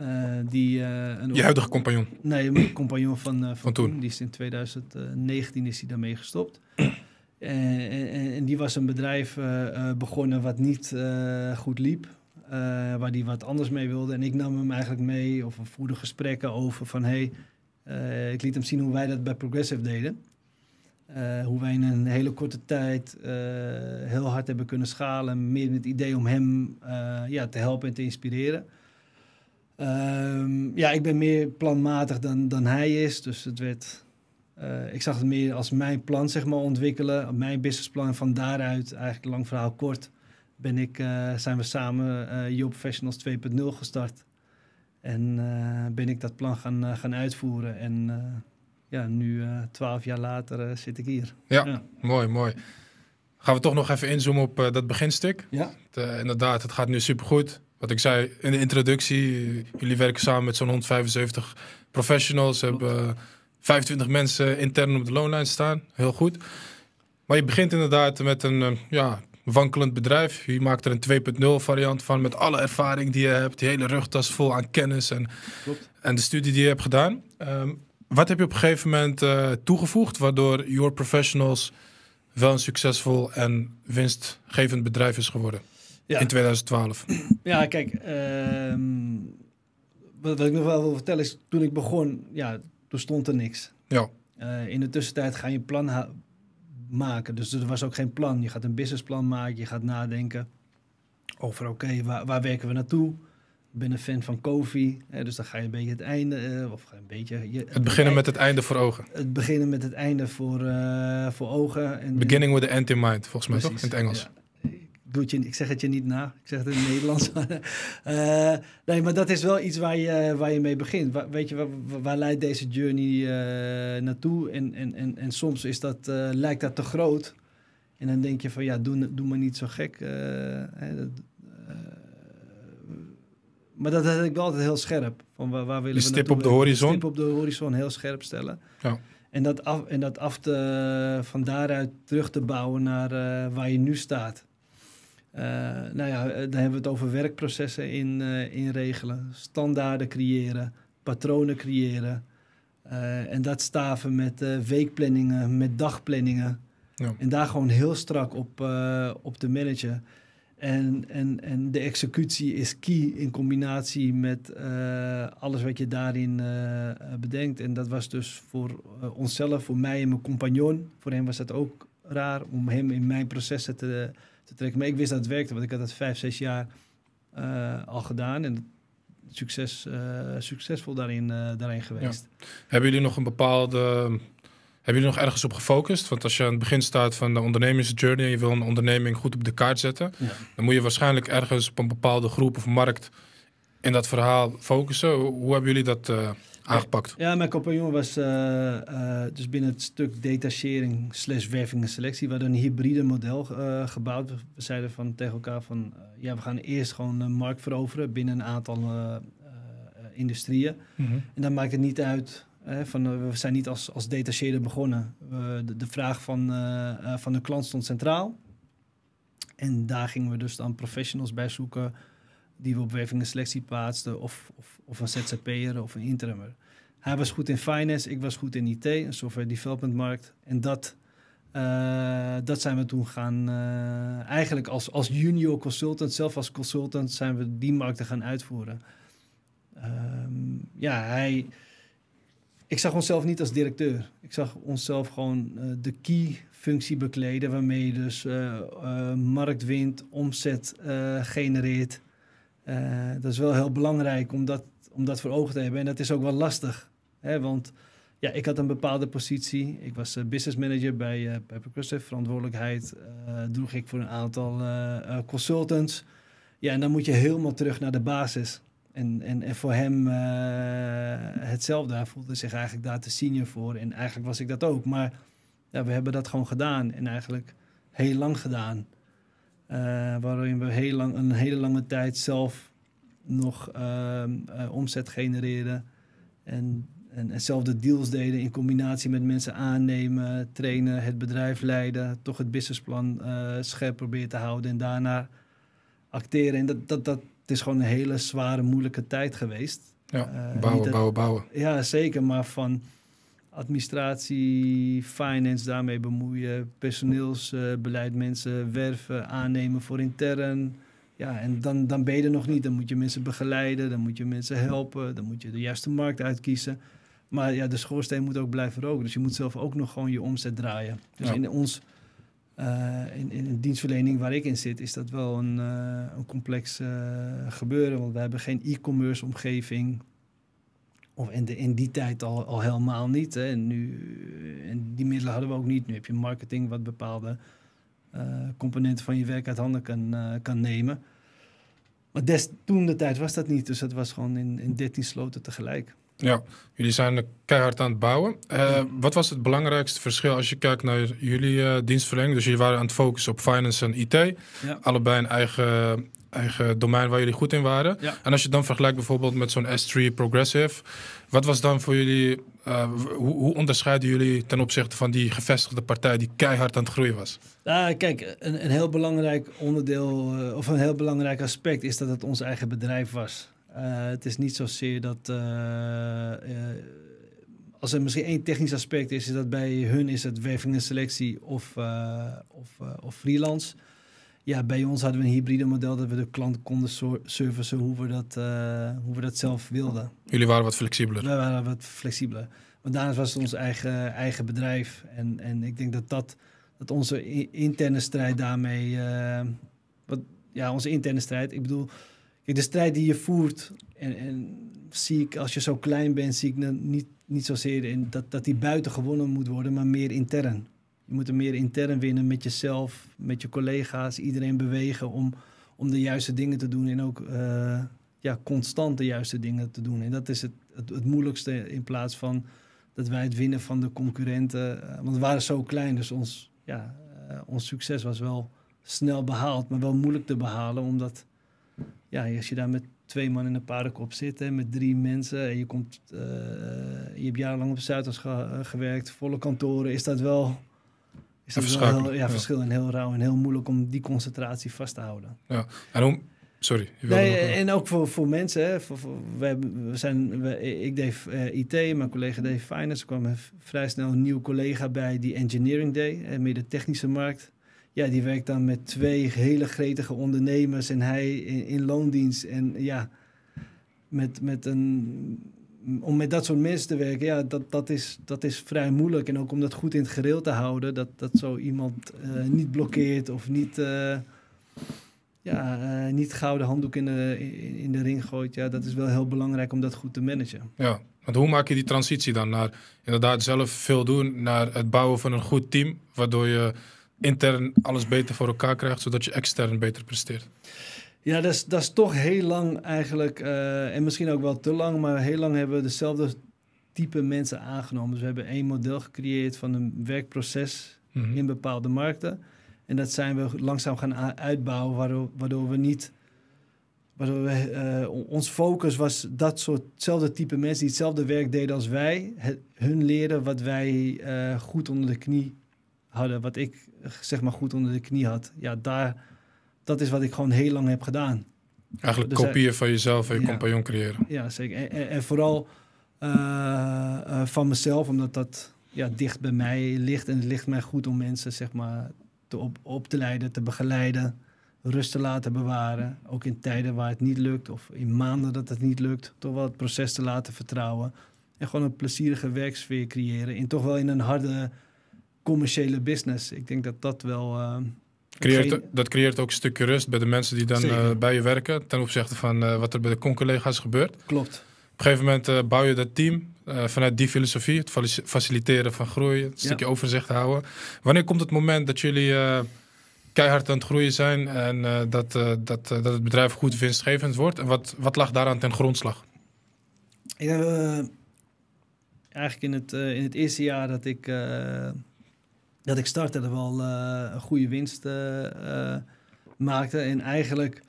Uh, die, uh, een Je huidige compagnon? Nee, mijn compagnon van, uh, van, van toen. Die is in twintig negentien is hij daarmee gestopt. en, en, en die was een bedrijf uh, begonnen wat niet uh, goed liep, uh, waar die wat anders mee wilde. En ik nam hem eigenlijk mee, of we voerden gesprekken over van... Hey, Uh, ik liet hem zien hoe wij dat bij Progressive deden. Uh, hoe wij in een hele korte tijd uh, heel hard hebben kunnen schalen. Meer met het idee om hem uh, ja, te helpen en te inspireren. Um, ja, ik ben meer planmatig dan, dan hij is. Dus het werd, uh, ik zag het meer als mijn plan zeg maar, ontwikkelen. Mijn businessplan. Van daaruit, eigenlijk lang verhaal kort, ben ik, uh, zijn we samen uh, Your Professionals twee punt nul gestart. En uh, ben ik dat plan gaan, uh, gaan uitvoeren. En uh, ja, nu twaalf uh, jaar later uh, zit ik hier. Ja, ja, mooi, mooi. Gaan we toch nog even inzoomen op uh, dat beginstuk. Ja. Het, uh, inderdaad, het gaat nu supergoed. Wat ik zei in de introductie, jullie werken samen met zo'n honderdvijfenzeventig professionals. Klopt. Hebben uh, vijfentwintig mensen intern op de loonlijn staan. Heel goed. Maar je begint inderdaad met een... Uh, ja, wankelend bedrijf. Je maakt er een twee punt nul variant van met alle ervaring die je hebt. Die hele rugtas vol aan kennis en, en de studie die je hebt gedaan. Um, wat heb je op een gegeven moment uh, toegevoegd waardoor Your Professionals wel een succesvol en winstgevend bedrijf is geworden ja. in twintig twaalf? Ja, kijk, um, wat, wat ik nog wel wil vertellen is, toen ik begon, ja, toen stond er niks. Ja. Uh, in de tussentijd ga je plan ha- maken. Dus er was ook geen plan. Je gaat een businessplan maken, je gaat nadenken over oké, okay, waar, waar werken we naartoe? Ik ben een fan van Covey, hè, dus dan ga je een beetje het einde, uh, of ga je een beetje... Je, het, het beginnen met het einde voor ogen. Het beginnen met het einde voor, uh, voor ogen. En, Beginning en, with the end in mind, volgens mij toch? In het Engels. Ja. Ik, doe het je, ik zeg het je niet na, ik zeg het in het Nederlands. uh, nee, maar dat is wel iets waar je, waar je mee begint. Waar, weet je, waar, waar leidt deze journey uh, naartoe? En, en, en, en soms is dat, uh, lijkt dat te groot. En dan denk je van, ja, doe, doe maar niet zo gek. Uh, hè, dat, uh, maar dat had ik wel altijd heel scherp. Van waar, waar willen we stip op de horizon. Stip op de horizon heel scherp stellen. Ja. En dat af, en dat af te, van daaruit terug te bouwen naar uh, waar je nu staat. Uh, nou ja, dan hebben we het over werkprocessen in, uh, in regelen. Standaarden creëren, patronen creëren. Uh, en dat staven met uh, weekplanningen, met dagplanningen. Ja. En daar gewoon heel strak op, uh, op te managen. En, en, en de executie is key in combinatie met uh, alles wat je daarin uh, bedenkt. En dat was dus voor uh, onszelf, voor mij en mijn compagnon. Voor hem was dat ook raar om hem in mijn processen te, te trekken. Maar ik wist dat het werkte, want ik had dat vijf, zes jaar uh, al gedaan. En succes, uh, succesvol daarin, uh, daarin geweest. Ja. Hebben jullie nog een bepaalde... Hebben jullie nog ergens op gefocust? Want als je aan het begin staat van de ondernemersjourney en je wil een onderneming goed op de kaart zetten, ja, dan moet je waarschijnlijk ergens op een bepaalde groep of markt in dat verhaal focussen. Hoe hebben jullie dat uh, aangepakt? Ja, mijn compagnon was uh, uh, dus binnen het stuk detachering slash werving en selectie. We hadden een hybride model uh, gebouwd. We zeiden van, tegen elkaar van, uh, ja, we gaan eerst gewoon de markt veroveren binnen een aantal uh, uh, industrieën. Mm-hmm. En dan maakt het niet uit... Van, we zijn niet als, als detacheerder begonnen. Uh, de, de vraag van, uh, uh, van de klant stond centraal. En daar gingen we dus dan professionals bij zoeken die we op werving en selectie plaatsten. Of, of, of een Z Z P'er of een interimmer. Hij was goed in finance, ik was goed in I T, een software development markt. En dat, uh, dat zijn we toen gaan... Uh, eigenlijk als, als junior consultant, zelf als consultant, zijn we die markten gaan uitvoeren. Um, ja, hij... Ik zag onszelf niet als directeur. Ik zag onszelf gewoon uh, de key-functie bekleden, waarmee je dus uh, uh, markt wint, omzet uh, genereert. Uh, dat is wel heel belangrijk om dat, om dat voor ogen te hebben. En dat is ook wel lastig. Hè? Want ja, ik had een bepaalde positie. Ik was uh, business manager bij, uh, bij Progressive. Verantwoordelijkheid uh, droeg ik voor een aantal uh, uh, consultants. Ja, en dan moet je helemaal terug naar de basis. En, en, en voor hem uh, hetzelfde. Hij voelde zich eigenlijk daar te senior voor. En eigenlijk was ik dat ook. Maar ja, we hebben dat gewoon gedaan. En eigenlijk heel lang gedaan. Uh, waarin we heel lang, een hele lange tijd zelf nog uh, uh, omzet genereerden. En, en, en zelf de deals deden in combinatie met mensen aannemen, trainen, het bedrijf leiden. Toch het businessplan uh, scherp proberen te houden. En daarna acteren. En dat... dat, dat Het is gewoon een hele zware, moeilijke tijd geweest. Ja, uh, bouwen, dat, bouwen, bouwen. Ja, zeker. Maar van administratie, finance, daarmee bemoeien, personeelsbeleid, uh, mensen werven, aannemen voor intern. Ja, en dan, dan ben je er nog niet. Dan moet je mensen begeleiden, dan moet je mensen helpen, dan moet je de juiste markt uitkiezen. Maar ja, de schoorsteen moet ook blijven roken. Dus je moet zelf ook nog gewoon je omzet draaien. Dus ja. in ons... Uh, in, in de dienstverlening waar ik in zit, is dat wel een, uh, een complex uh, gebeuren. Want we hebben geen e-commerce omgeving. Of in, de, in die tijd al, al helemaal niet. Hè. En, nu, en die middelen hadden we ook niet. Nu heb je marketing wat bepaalde uh, componenten van je werk uit handen kan, uh, kan nemen. Maar des toen de tijd was dat niet. Dus dat was gewoon in, in dertien sloten tegelijk. Ja, jullie zijn keihard aan het bouwen. Uh, wat was het belangrijkste verschil als je kijkt naar jullie uh, dienstverlening? Dus jullie waren aan het focussen op finance en I T. Ja. Allebei een eigen, eigen domein waar jullie goed in waren. Ja. En als je dan vergelijkt bijvoorbeeld met zo'n SThree Progressive. Wat was dan voor jullie... Uh, hoe, hoe onderscheiden jullie ten opzichte van die gevestigde partij die keihard aan het groeien was? Ah, kijk, een, een heel belangrijk onderdeel uh, of een heel belangrijk aspect is dat het ons eigen bedrijf was. Uh, het is niet zozeer dat... Uh, uh, als er misschien één technisch aspect is... is dat bij hun is het werving en selectie of, uh, of, uh, of freelance. Ja, bij ons hadden we een hybride model... dat we de klant konden servicen hoe we dat, uh, hoe we dat zelf wilden. Jullie waren wat flexibeler. We waren wat flexibeler. Want daarnaast was het ons eigen, eigen bedrijf. En, en ik denk dat, dat, dat onze interne strijd daarmee... Uh, wat, ja, onze interne strijd, ik bedoel... Kijk, de strijd die je voert, en, en zie ik, als je zo klein bent, zie ik niet, niet zozeer in dat, dat die buiten gewonnen moet worden, maar meer intern. Je moet er meer intern winnen met jezelf, met je collega's, iedereen bewegen om, om de juiste dingen te doen en ook uh, ja, constant de juiste dingen te doen. En dat is het, het, het moeilijkste in plaats van dat wij het winnen van de concurrenten. Uh, want we waren zo klein, dus ons, ja, uh, ons succes was wel snel behaald, maar wel moeilijk te behalen, omdat... Ja, als je daar met twee man in een paardenkop zitten met drie mensen. En je, komt, uh, je hebt jarenlang op Zuidas ge- uh, gewerkt, volle kantoren. Is dat wel, is dat wel heel, ja, ja. verschil en heel rauw en heel moeilijk om die concentratie vast te houden. Ja, en om... Sorry. Nee, en ook voor, voor mensen. Hè, voor, voor, wij, we zijn, wij, ik deed uh, I T, mijn collega deed finance. Er kwam een v- vrij snel een nieuwe collega bij die engineering deed. En meer de technische markt. Ja, die werkt dan met twee hele gretige ondernemers. En hij in, in loondienst. En ja, met, met een, om met dat soort mensen te werken, ja, dat, dat, is, dat is vrij moeilijk. En ook om dat goed in het gereel te houden. Dat, dat zo iemand uh, niet blokkeert of niet... Uh, Ja, uh, niet gouden handdoek in de, in, in de ring gooit. Ja, dat is wel heel belangrijk om dat goed te managen. Ja, want hoe maak je die transitie dan naar inderdaad zelf veel doen, naar het bouwen van een goed team, waardoor je intern alles beter voor elkaar krijgt, zodat je extern beter presteert? Ja, dat is, dat is toch heel lang eigenlijk, uh, en misschien ook wel te lang, maar heel lang hebben we dezelfde type mensen aangenomen. Dus we hebben één model gecreëerd van een werkproces mm-hmm. in bepaalde markten. En dat zijn we langzaam gaan a- uitbouwen, waardoor, waardoor we niet... Waardoor we, uh, ons focus was dat soortzelfde type mensen die hetzelfde werk deden als wij. Het, hun leren wat wij uh, goed onder de knie hadden. Wat ik, zeg maar, goed onder de knie had. Ja, daar, dat is wat ik gewoon heel lang heb gedaan. Eigenlijk dus kopieën van jezelf en je ja, compagnon creëren. Ja, zeker. En, en, en vooral uh, uh, van mezelf, omdat dat ja, dicht bij mij ligt. En het ligt mij goed om mensen, zeg maar... Te op, op te leiden, te begeleiden, rust te laten bewaren. Ook in tijden waar het niet lukt of in maanden dat het niet lukt. Toch wel het proces te laten vertrouwen. En gewoon een plezierige werksfeer creëren. En toch wel in een harde commerciële business. Ik denk dat dat wel... Uh, creëert, geen... Dat creëert ook een stukje rust bij de mensen die dan uh, bij je werken. Ten opzichte van uh, wat er bij de con-collega's gebeurt. Klopt. Op een gegeven moment uh, bouw je dat team... Uh, vanuit die filosofie, het faciliteren van groei, een stukje ja. overzicht houden. Wanneer komt het moment dat jullie uh, keihard aan het groeien zijn en uh, dat, uh, dat, uh, dat het bedrijf goed winstgevend wordt? En wat, wat lag daaraan ten grondslag? Ik denk uh, eigenlijk in het, uh, in het eerste jaar dat ik, uh, dat ik startte, dat we al uh, een goede winst uh, uh, maakten. En eigenlijk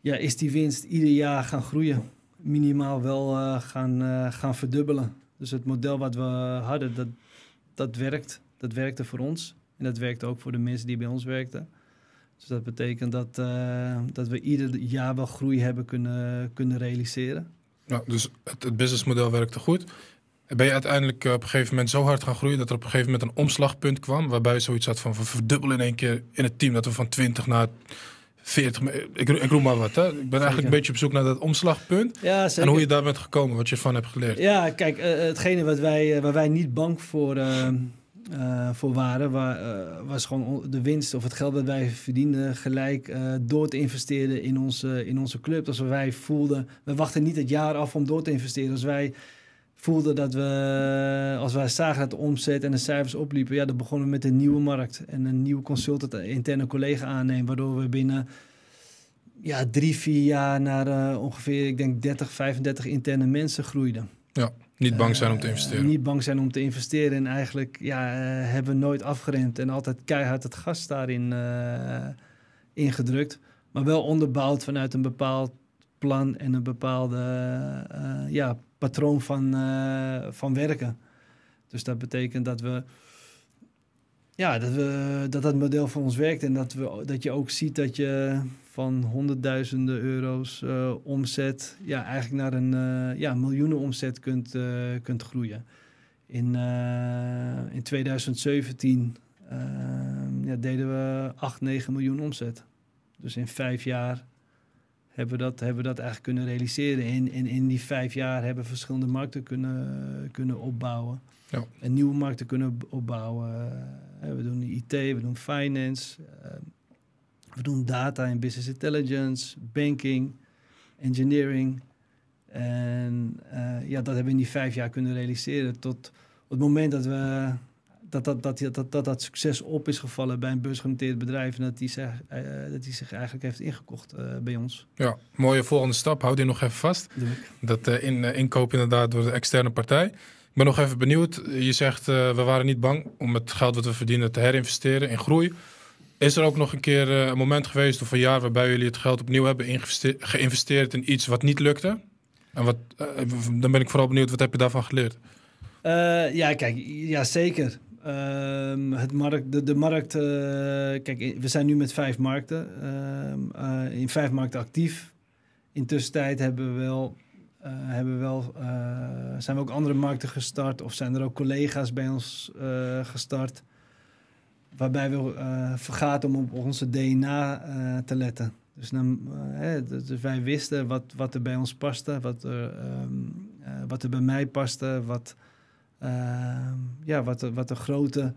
ja, is die winst ieder jaar gaan groeien. Minimaal wel uh, gaan, uh, gaan verdubbelen. Dus het model wat we hadden, dat, dat werkt. Dat werkte voor ons. En dat werkte ook voor de mensen die bij ons werkten. Dus dat betekent dat, uh, dat we ieder jaar wel groei hebben kunnen, kunnen realiseren. Nou, dus het, het businessmodel werkte goed. Ben je uiteindelijk op een gegeven moment zo hard gaan groeien... dat er op een gegeven moment een omslagpunt kwam... waarbij je zoiets had van we verdubbelen in één keer in het team... dat we van twintig naar... veertig, ik, ik roep maar wat, hè. Ik ben eigenlijk zeker. Een beetje op zoek naar dat omslagpunt. Ja, en hoe je daar bent gekomen, wat je ervan hebt geleerd. Ja, kijk, uh, hetgene wat wij, uh, waar wij niet bang voor, uh, uh, voor waren... Waar, uh, was gewoon de winst of het geld dat wij verdienden... gelijk uh, door te investeren in onze, in onze club. Als wij voelden... We wachten niet het jaar af om door te investeren. Als wij voelden dat we... Als wij zagen dat de omzet en de cijfers opliepen... Ja, dan begonnen we met een nieuwe markt. En een nieuwe consultant, een interne collega aannemen... waardoor we binnen... Ja, drie, vier jaar naar uh, ongeveer, ik denk, dertig, vijfendertig interne mensen groeiden. Ja, niet bang zijn uh, om te investeren. Uh, niet bang zijn om te investeren. En eigenlijk ja, uh, hebben we nooit afgeremd en altijd keihard het gas daarin uh, ingedrukt. Maar wel onderbouwd vanuit een bepaald plan en een bepaalde uh, ja, patroon van, uh, van werken. Dus dat betekent dat we... Ja, dat, we, dat dat model voor ons werkt en dat, we, dat je ook ziet dat je van honderdduizenden euro's uh, omzet... Ja, eigenlijk naar een uh, ja, miljoenen omzet kunt, uh, kunt groeien. In, uh, in tweeduizend zeventien uh, ja, deden we acht, negen miljoen omzet. Dus in vijf jaar hebben we dat, hebben we dat eigenlijk kunnen realiseren. En, en in die vijf jaar hebben we verschillende markten kunnen, kunnen opbouwen. Ja. En nieuwe markten kunnen opbouwen. We doen I T, we doen finance, we doen data en business intelligence, banking, engineering. En uh, ja, dat hebben we in die vijf jaar kunnen realiseren. Tot het moment dat we, dat, dat, dat, dat, dat, dat, dat succes op is gevallen bij een beursgenoteerd bedrijf... en dat die zich, uh, dat die zich eigenlijk heeft ingekocht uh, bij ons. Ja, mooie volgende stap. Houd die nog even vast. Dat uh, in, uh, inkoop inderdaad door de externe partij... Ik ben nog even benieuwd. Je zegt, uh, we waren niet bang om het geld wat we verdienen te herinvesteren in groei. Is er ook nog een keer uh, een moment geweest of een jaar waarbij jullie het geld opnieuw hebben ingeveste- geïnvesteerd in iets wat niet lukte? En wat, uh, dan ben ik vooral benieuwd, wat heb je daarvan geleerd? Uh, ja, kijk, ja, zeker. Uh, het markt, de, de markt, uh, kijk, we zijn nu met vijf markten, uh, uh, in vijf markten actief. In tussentijd hebben we wel, uh, hebben we wel uh, zijn we ook andere markten gestart of zijn er ook collega's bij ons uh, gestart. Waarbij we uh, vergaat om op onze D N A uh, te letten. Dus, dan, uh, hè, dus wij wisten wat, wat er bij ons paste, wat er, um, uh, wat er bij mij paste, wat, uh, ja, wat, wat de grote,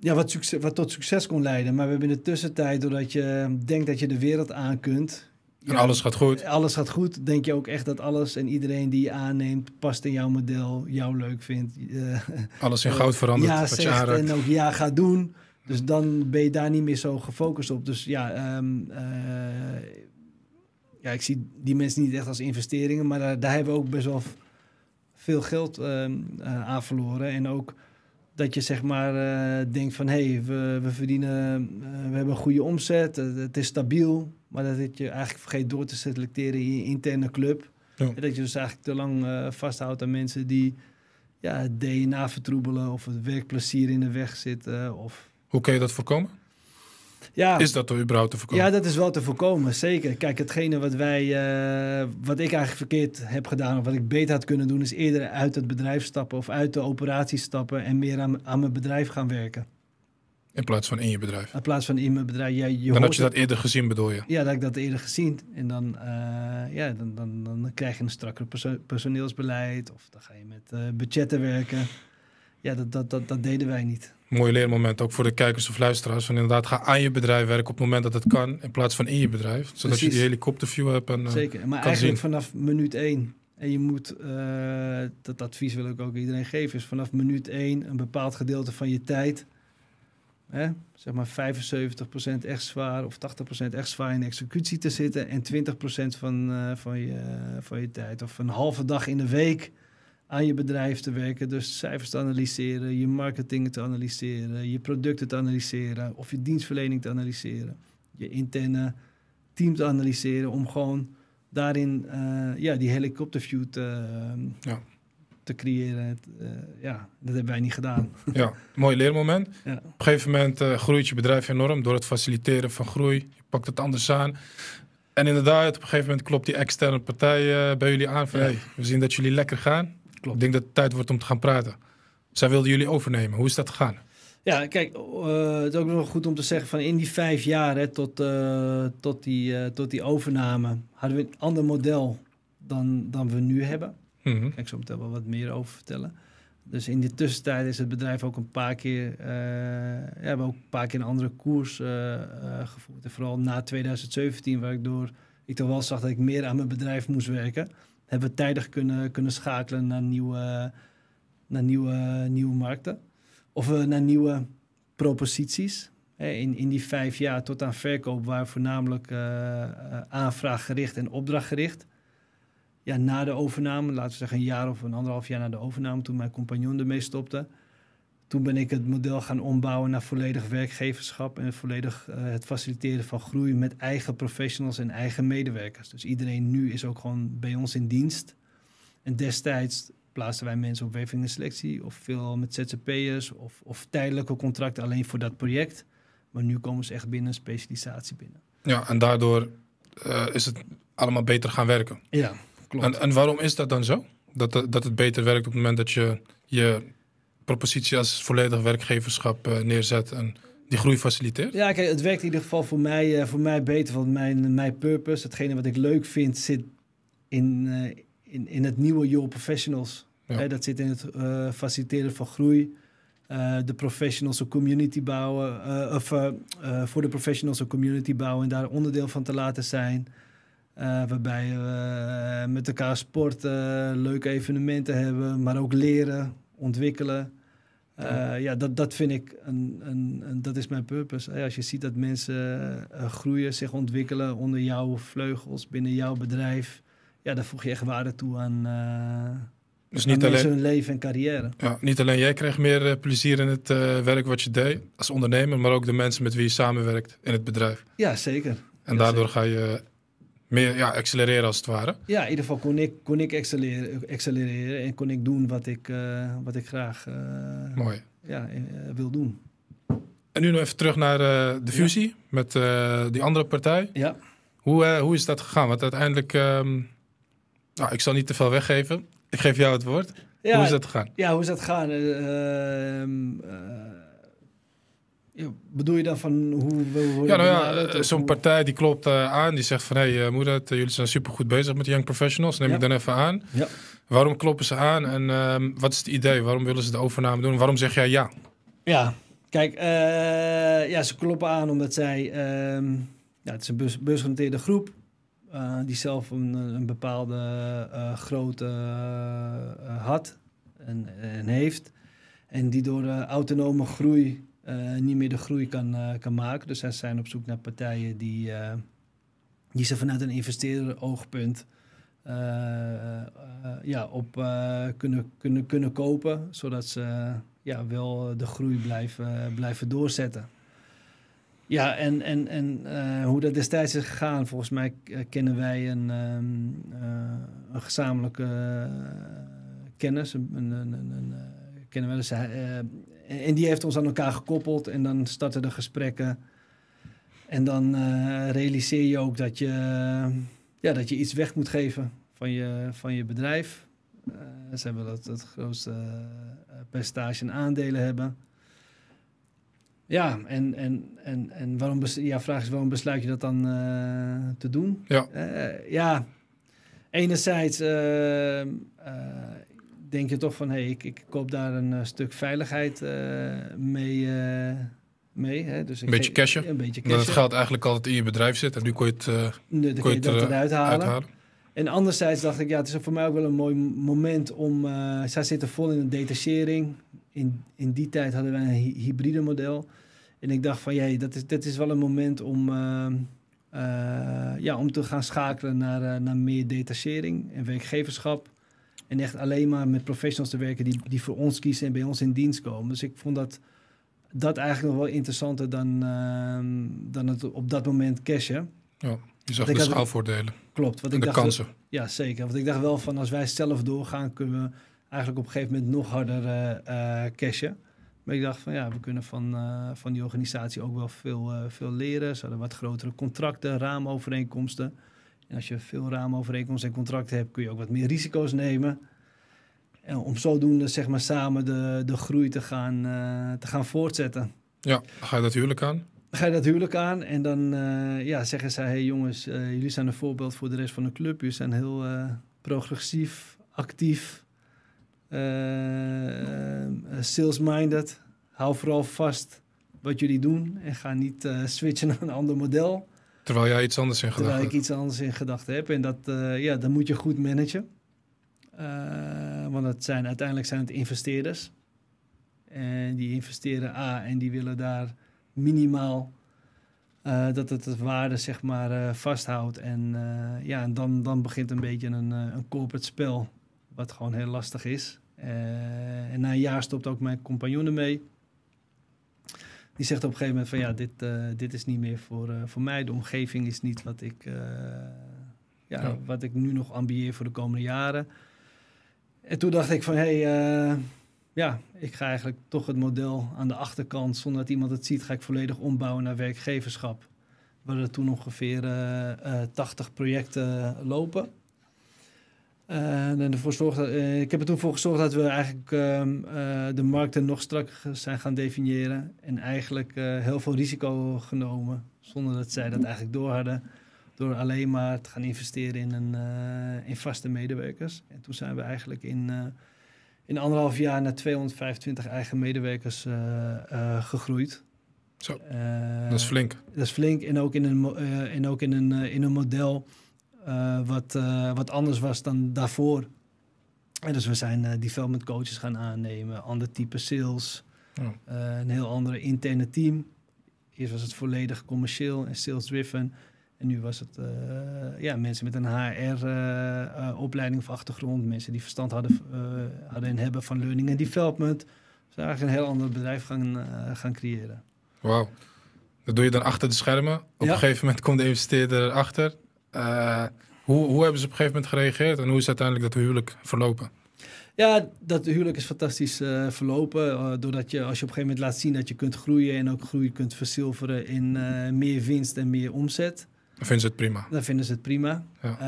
ja, wat, succes, wat tot succes kon leiden. Maar we hebben in de tussentijd, doordat je denkt dat je de wereld aan kunt. En ja, alles gaat goed. Alles gaat goed. Denk je ook echt dat alles en iedereen die je aanneemt past in jouw model, jou leuk vindt. Uh, alles in goud verandert. Ja, wat zegt je aanraakt. En ook ja, gaat doen. Dus dan ben je daar niet meer zo gefocust op. Dus ja, um, uh, ja ik zie die mensen niet echt als investeringen. Maar daar, daar hebben we ook best wel veel geld um, uh, aan verloren. En ook dat je zeg maar uh, denkt van hé, hey, we, we verdienen, uh, we hebben een goede omzet. Uh, het is stabiel. Maar dat het je eigenlijk vergeet door te selecteren in je interne club. Ja. En dat je dus eigenlijk te lang uh, vasthoudt aan mensen die ja, het D N A vertroebelen of het werkplezier in de weg zitten. Of... Hoe kun je dat voorkomen? Ja, is dat überhaupt te voorkomen? Ja, dat is wel te voorkomen, zeker. Kijk, hetgene wat wij, uh, wat ik eigenlijk verkeerd heb gedaan of wat ik beter had kunnen doen, is eerder uit het bedrijf stappen of uit de operatie stappen en meer aan, aan mijn bedrijf gaan werken. In plaats van in je bedrijf? In plaats van in mijn bedrijf. Ja, je dan had je dat het... eerder gezien, bedoel je? Ja, dat ik dat eerder gezien. En dan, uh, ja, dan, dan, dan krijg je een strakker perso- personeelsbeleid. Of dan ga je met uh, budgetten werken. Ja, dat, dat, dat, dat deden wij niet. Mooi leermoment, ook voor de kijkers of luisteraars. Van inderdaad, ga aan je bedrijf werken op het moment dat het kan. In plaats van in je bedrijf. Zodat precies. Je die helikopterview hebt. En, uh, zeker, maar eigenlijk zien. Vanaf minuut één. En je moet, uh, dat advies wil ik ook iedereen geven. Is vanaf minuut één een bepaald gedeelte van je tijd... Hè, zeg maar vijfenzeventig procent echt zwaar of tachtig procent echt zwaar in executie te zitten en twintig procent van, uh, van, je, van je tijd of een halve dag in de week aan je bedrijf te werken. Dus cijfers te analyseren, je marketing te analyseren, je producten te analyseren of je dienstverlening te analyseren, je interne team te analyseren om gewoon daarin uh, ja, die helikopterview te uh, ja. te creëren. Uh, ja, dat hebben wij niet gedaan. Ja, mooi leermoment. Ja. Op een gegeven moment uh, groeit je bedrijf enorm door het faciliteren van groei. Je pakt het anders aan. En inderdaad, op een gegeven moment klopt die externe partij uh, bij jullie aan van, ja. Hey, we zien dat jullie lekker gaan. Klopt. Ik denk dat het tijd wordt om te gaan praten. Zij wilden jullie overnemen. Hoe is dat gegaan? Ja, kijk, uh, het is ook nog goed om te zeggen van in die vijf jaar hè, tot, uh, tot, die, uh, tot die overname hadden we een ander model dan, dan we nu hebben. Daar kan ik zo meteen wel wat meer over vertellen. Dus in de tussentijd is het bedrijf ook een paar keer... Uh, ja, hebben ook een paar keer een andere koers uh, uh, gevoerd. En vooral na tweeduizend zeventien, waardoor ik toch wel zag dat ik meer aan mijn bedrijf moest werken... hebben we tijdig kunnen, kunnen schakelen naar nieuwe, naar nieuwe, nieuwe markten. Of uh, naar nieuwe proposities. Hey, in, in die vijf jaar tot aan verkoop waren voornamelijk uh, uh, aanvraaggericht en opdrachtgericht... Ja, na de overname, laten we zeggen een jaar of een anderhalf jaar na de overname... toen mijn compagnon ermee stopte. Toen ben ik het model gaan ombouwen naar volledig werkgeverschap... en volledig uh, het faciliteren van groei met eigen professionals en eigen medewerkers. Dus iedereen nu is ook gewoon bij ons in dienst. En destijds plaatsten wij mensen op werving en selectie... of veel met Z Z P'ers of, of tijdelijke contracten alleen voor dat project. Maar nu komen ze echt binnen een specialisatie binnen. Ja, en daardoor uh, is het allemaal beter gaan werken. Ja. En, en waarom is dat dan zo? Dat, dat het beter werkt op het moment dat je je propositie als volledig werkgeverschap uh, neerzet en die groei faciliteert? Ja, kijk, het werkt in ieder geval voor mij, uh, voor mij beter. Want mijn, mijn purpose, hetgene wat ik leuk vind, zit in, uh, in, in het nieuwe Your Professionals. Ja. Hè, dat zit in het uh, faciliteren van groei. Uh, de professionals een community bouwen. Uh, of uh, uh, voor de professionals een community bouwen en daar onderdeel van te laten zijn. Uh, waarbij we uh, met elkaar sporten, uh, leuke evenementen hebben... maar ook leren, ontwikkelen. Uh, ja, ja dat, dat vind ik, een, een, een, dat is mijn purpose. Hey, als je ziet dat mensen uh, groeien, zich ontwikkelen... onder jouw vleugels, binnen jouw bedrijf... ja, daar voeg je echt waarde toe aan, uh, Dus niet alleen hun leven en carrière. Ja, niet alleen jij kreeg meer uh, plezier in het uh, werk wat je deed als ondernemer, maar ook de mensen met wie je samenwerkt in het bedrijf. Ja, zeker. En ja, daardoor zeker. ga je meer ja, accelereren als het ware. Ja, in ieder geval kon ik, kon ik accelereren, accelereren en kon ik doen wat ik, uh, wat ik graag uh, Mooi. Ja, uh, wil doen. En nu nog even terug naar uh, de fusie ja. met uh, die andere partij. Ja. Hoe, uh, hoe is dat gegaan? Want uiteindelijk, um, nou, ik zal niet te veel weggeven. Ik geef jou het woord. Ja, hoe is dat gegaan? Ja, hoe is dat gegaan? Uh, uh, bedoel je dan van hoe... hoe ja, nou ja, het, zo'n hoe... partij die klopt uh, aan. Die zegt van, hé hey, uh, Mourad, uh, jullie zijn supergoed bezig met de Young Professionals. Neem ja. ik dan even aan. Ja. Waarom kloppen ze aan? En uh, wat is het idee? Waarom willen ze de overname doen? Waarom zeg jij ja? Ja, kijk, uh, ja, ze kloppen aan omdat zij... Uh, ja, het is een beurs, beursgenoteerde groep. Uh, die zelf een, een bepaalde uh, grootte uh, had en, en heeft. En die door uh, autonome groei uh, niet meer de groei kan, uh, kan maken. Dus zij zijn op zoek naar partijen die, uh, die ze vanuit een investeerder oogpunt uh, uh, ja, op uh, kunnen, kunnen, kunnen kopen. Zodat ze uh, ja, wel de groei blijven, blijven doorzetten. Ja, en, en, en uh, hoe dat destijds is gegaan, volgens mij uh, kennen wij een, um, uh, een gezamenlijke uh, kennis. Een, een, een, een, uh, kennen wij dus, uh, en die heeft ons aan elkaar gekoppeld en dan starten de gesprekken. En dan uh, realiseer je ook dat je, uh, ja, dat je iets weg moet geven van je, van je bedrijf. Uh, ze hebben dat het grootste percentage aan aandelen hebben. Ja, en, en, en, en waarom bes- ja, vraag is waarom besluit je dat dan uh, te doen? Ja, uh, ja. enerzijds uh, uh, denk je toch van... Hey, ik, ik koop daar een uh, stuk veiligheid uh, mee. Uh, mee hè? Dus ik beetje ge- een beetje cashen. Dat geld eigenlijk altijd in je bedrijf zit. En nu kon je het, uh, nee, kon je het er, eruit halen. Uithalen. En anderzijds dacht ik... ja, het is voor mij ook wel een mooi moment om... Uh, zij zitten vol in een detachering... In, in die tijd hadden wij een hybride model. En ik dacht van, jee, dat is, dat is wel een moment om, uh, uh, ja, om te gaan schakelen naar, uh, naar meer detachering en werkgeverschap. En echt alleen maar met professionals te werken die, die voor ons kiezen en bij ons in dienst komen. Dus ik vond dat, dat eigenlijk nog wel interessanter dan, uh, dan het op dat moment cashen. Ja, je zag de schaalvoordelen. Klopt. Wat en ik de dacht, kansen. Ja, zeker. Want ik dacht wel van, als wij zelf doorgaan, kunnen we... eigenlijk op een gegeven moment nog harder uh, uh, cashen. Maar ik dacht van ja, we kunnen van, uh, van die organisatie ook wel veel, uh, veel leren. Ze hadden wat grotere contracten, raamovereenkomsten. En als je veel raamovereenkomsten en contracten hebt, kun je ook wat meer risico's nemen. En om zodoende zeg maar samen de, de groei te gaan, uh, te gaan voortzetten. Ja, ga je dat huwelijk aan? Ga je dat huwelijk aan en dan uh, ja, zeggen zij... hey jongens, uh, jullie zijn een voorbeeld voor de rest van de club. Jullie zijn heel uh, progressief, actief... Uh, sales-minded. Hou vooral vast wat jullie doen en ga niet uh, switchen naar een ander model. Terwijl jij iets anders in gedachten hebt. Terwijl ik iets anders in gedachten heb. En dat, uh, ja, dat moet je goed managen. Uh, want het zijn, uiteindelijk zijn het investeerders. En die investeren A en die willen daar minimaal uh, dat het de waarde zeg maar uh, vasthoudt. En, uh, ja, en dan, dan begint een beetje een, een corporate spel. Wat gewoon heel lastig is. Uh, en na een jaar stopt ook mijn compagnon ermee. Die zegt op een gegeven moment van... ja, dit, uh, dit is niet meer voor, uh, voor mij. De omgeving is niet wat ik, uh, ja, ja. wat ik nu nog ambieer voor de komende jaren. En toen dacht ik van... hé, hey, uh, ja, ik ga eigenlijk toch het model aan de achterkant... zonder dat iemand het ziet, ga ik volledig ombouwen naar werkgeverschap. We hadden toen ongeveer uh, uh, tachtig projecten lopen... Uh, en ervoor zorgde, uh, ik heb er toen voor gezorgd dat we eigenlijk uh, uh, de markten nog strakker zijn gaan definiëren. En eigenlijk uh, heel veel risico genomen, zonder dat zij dat eigenlijk door hadden. Door alleen maar te gaan investeren in, een, uh, in vaste medewerkers. En toen zijn we eigenlijk in, uh, in anderhalf jaar naar tweehonderdvijfentwintig eigen medewerkers uh, uh, gegroeid. Zo, uh, dat is flink. Dat is flink en ook in een, uh, en ook in een, uh, in een model... Uh, wat, uh, wat anders was dan daarvoor. En dus we zijn uh, development coaches gaan aannemen, ander type sales, oh. uh, een heel andere interne team. Eerst was het volledig commercieel en sales driven. En nu was het uh, ja, mensen met een H R-opleiding uh, uh, of achtergrond. Mensen die verstand hadden, uh, hadden en hebben van learning and development. Dus eigenlijk een heel ander bedrijf gaan, uh, gaan creëren. Wauw. Dat doe je dan achter de schermen. Op ja. een gegeven moment komt de investeerder erachter. Uh, hoe, hoe hebben ze op een gegeven moment gereageerd? En hoe is uiteindelijk dat huwelijk verlopen? Ja, dat huwelijk is fantastisch uh, verlopen. Uh, doordat je, als je op een gegeven moment laat zien dat je kunt groeien... en ook groei kunt verzilveren in uh, meer winst en meer omzet... Dan vinden ze het prima. Dan vinden ze het prima. Ja. Uh,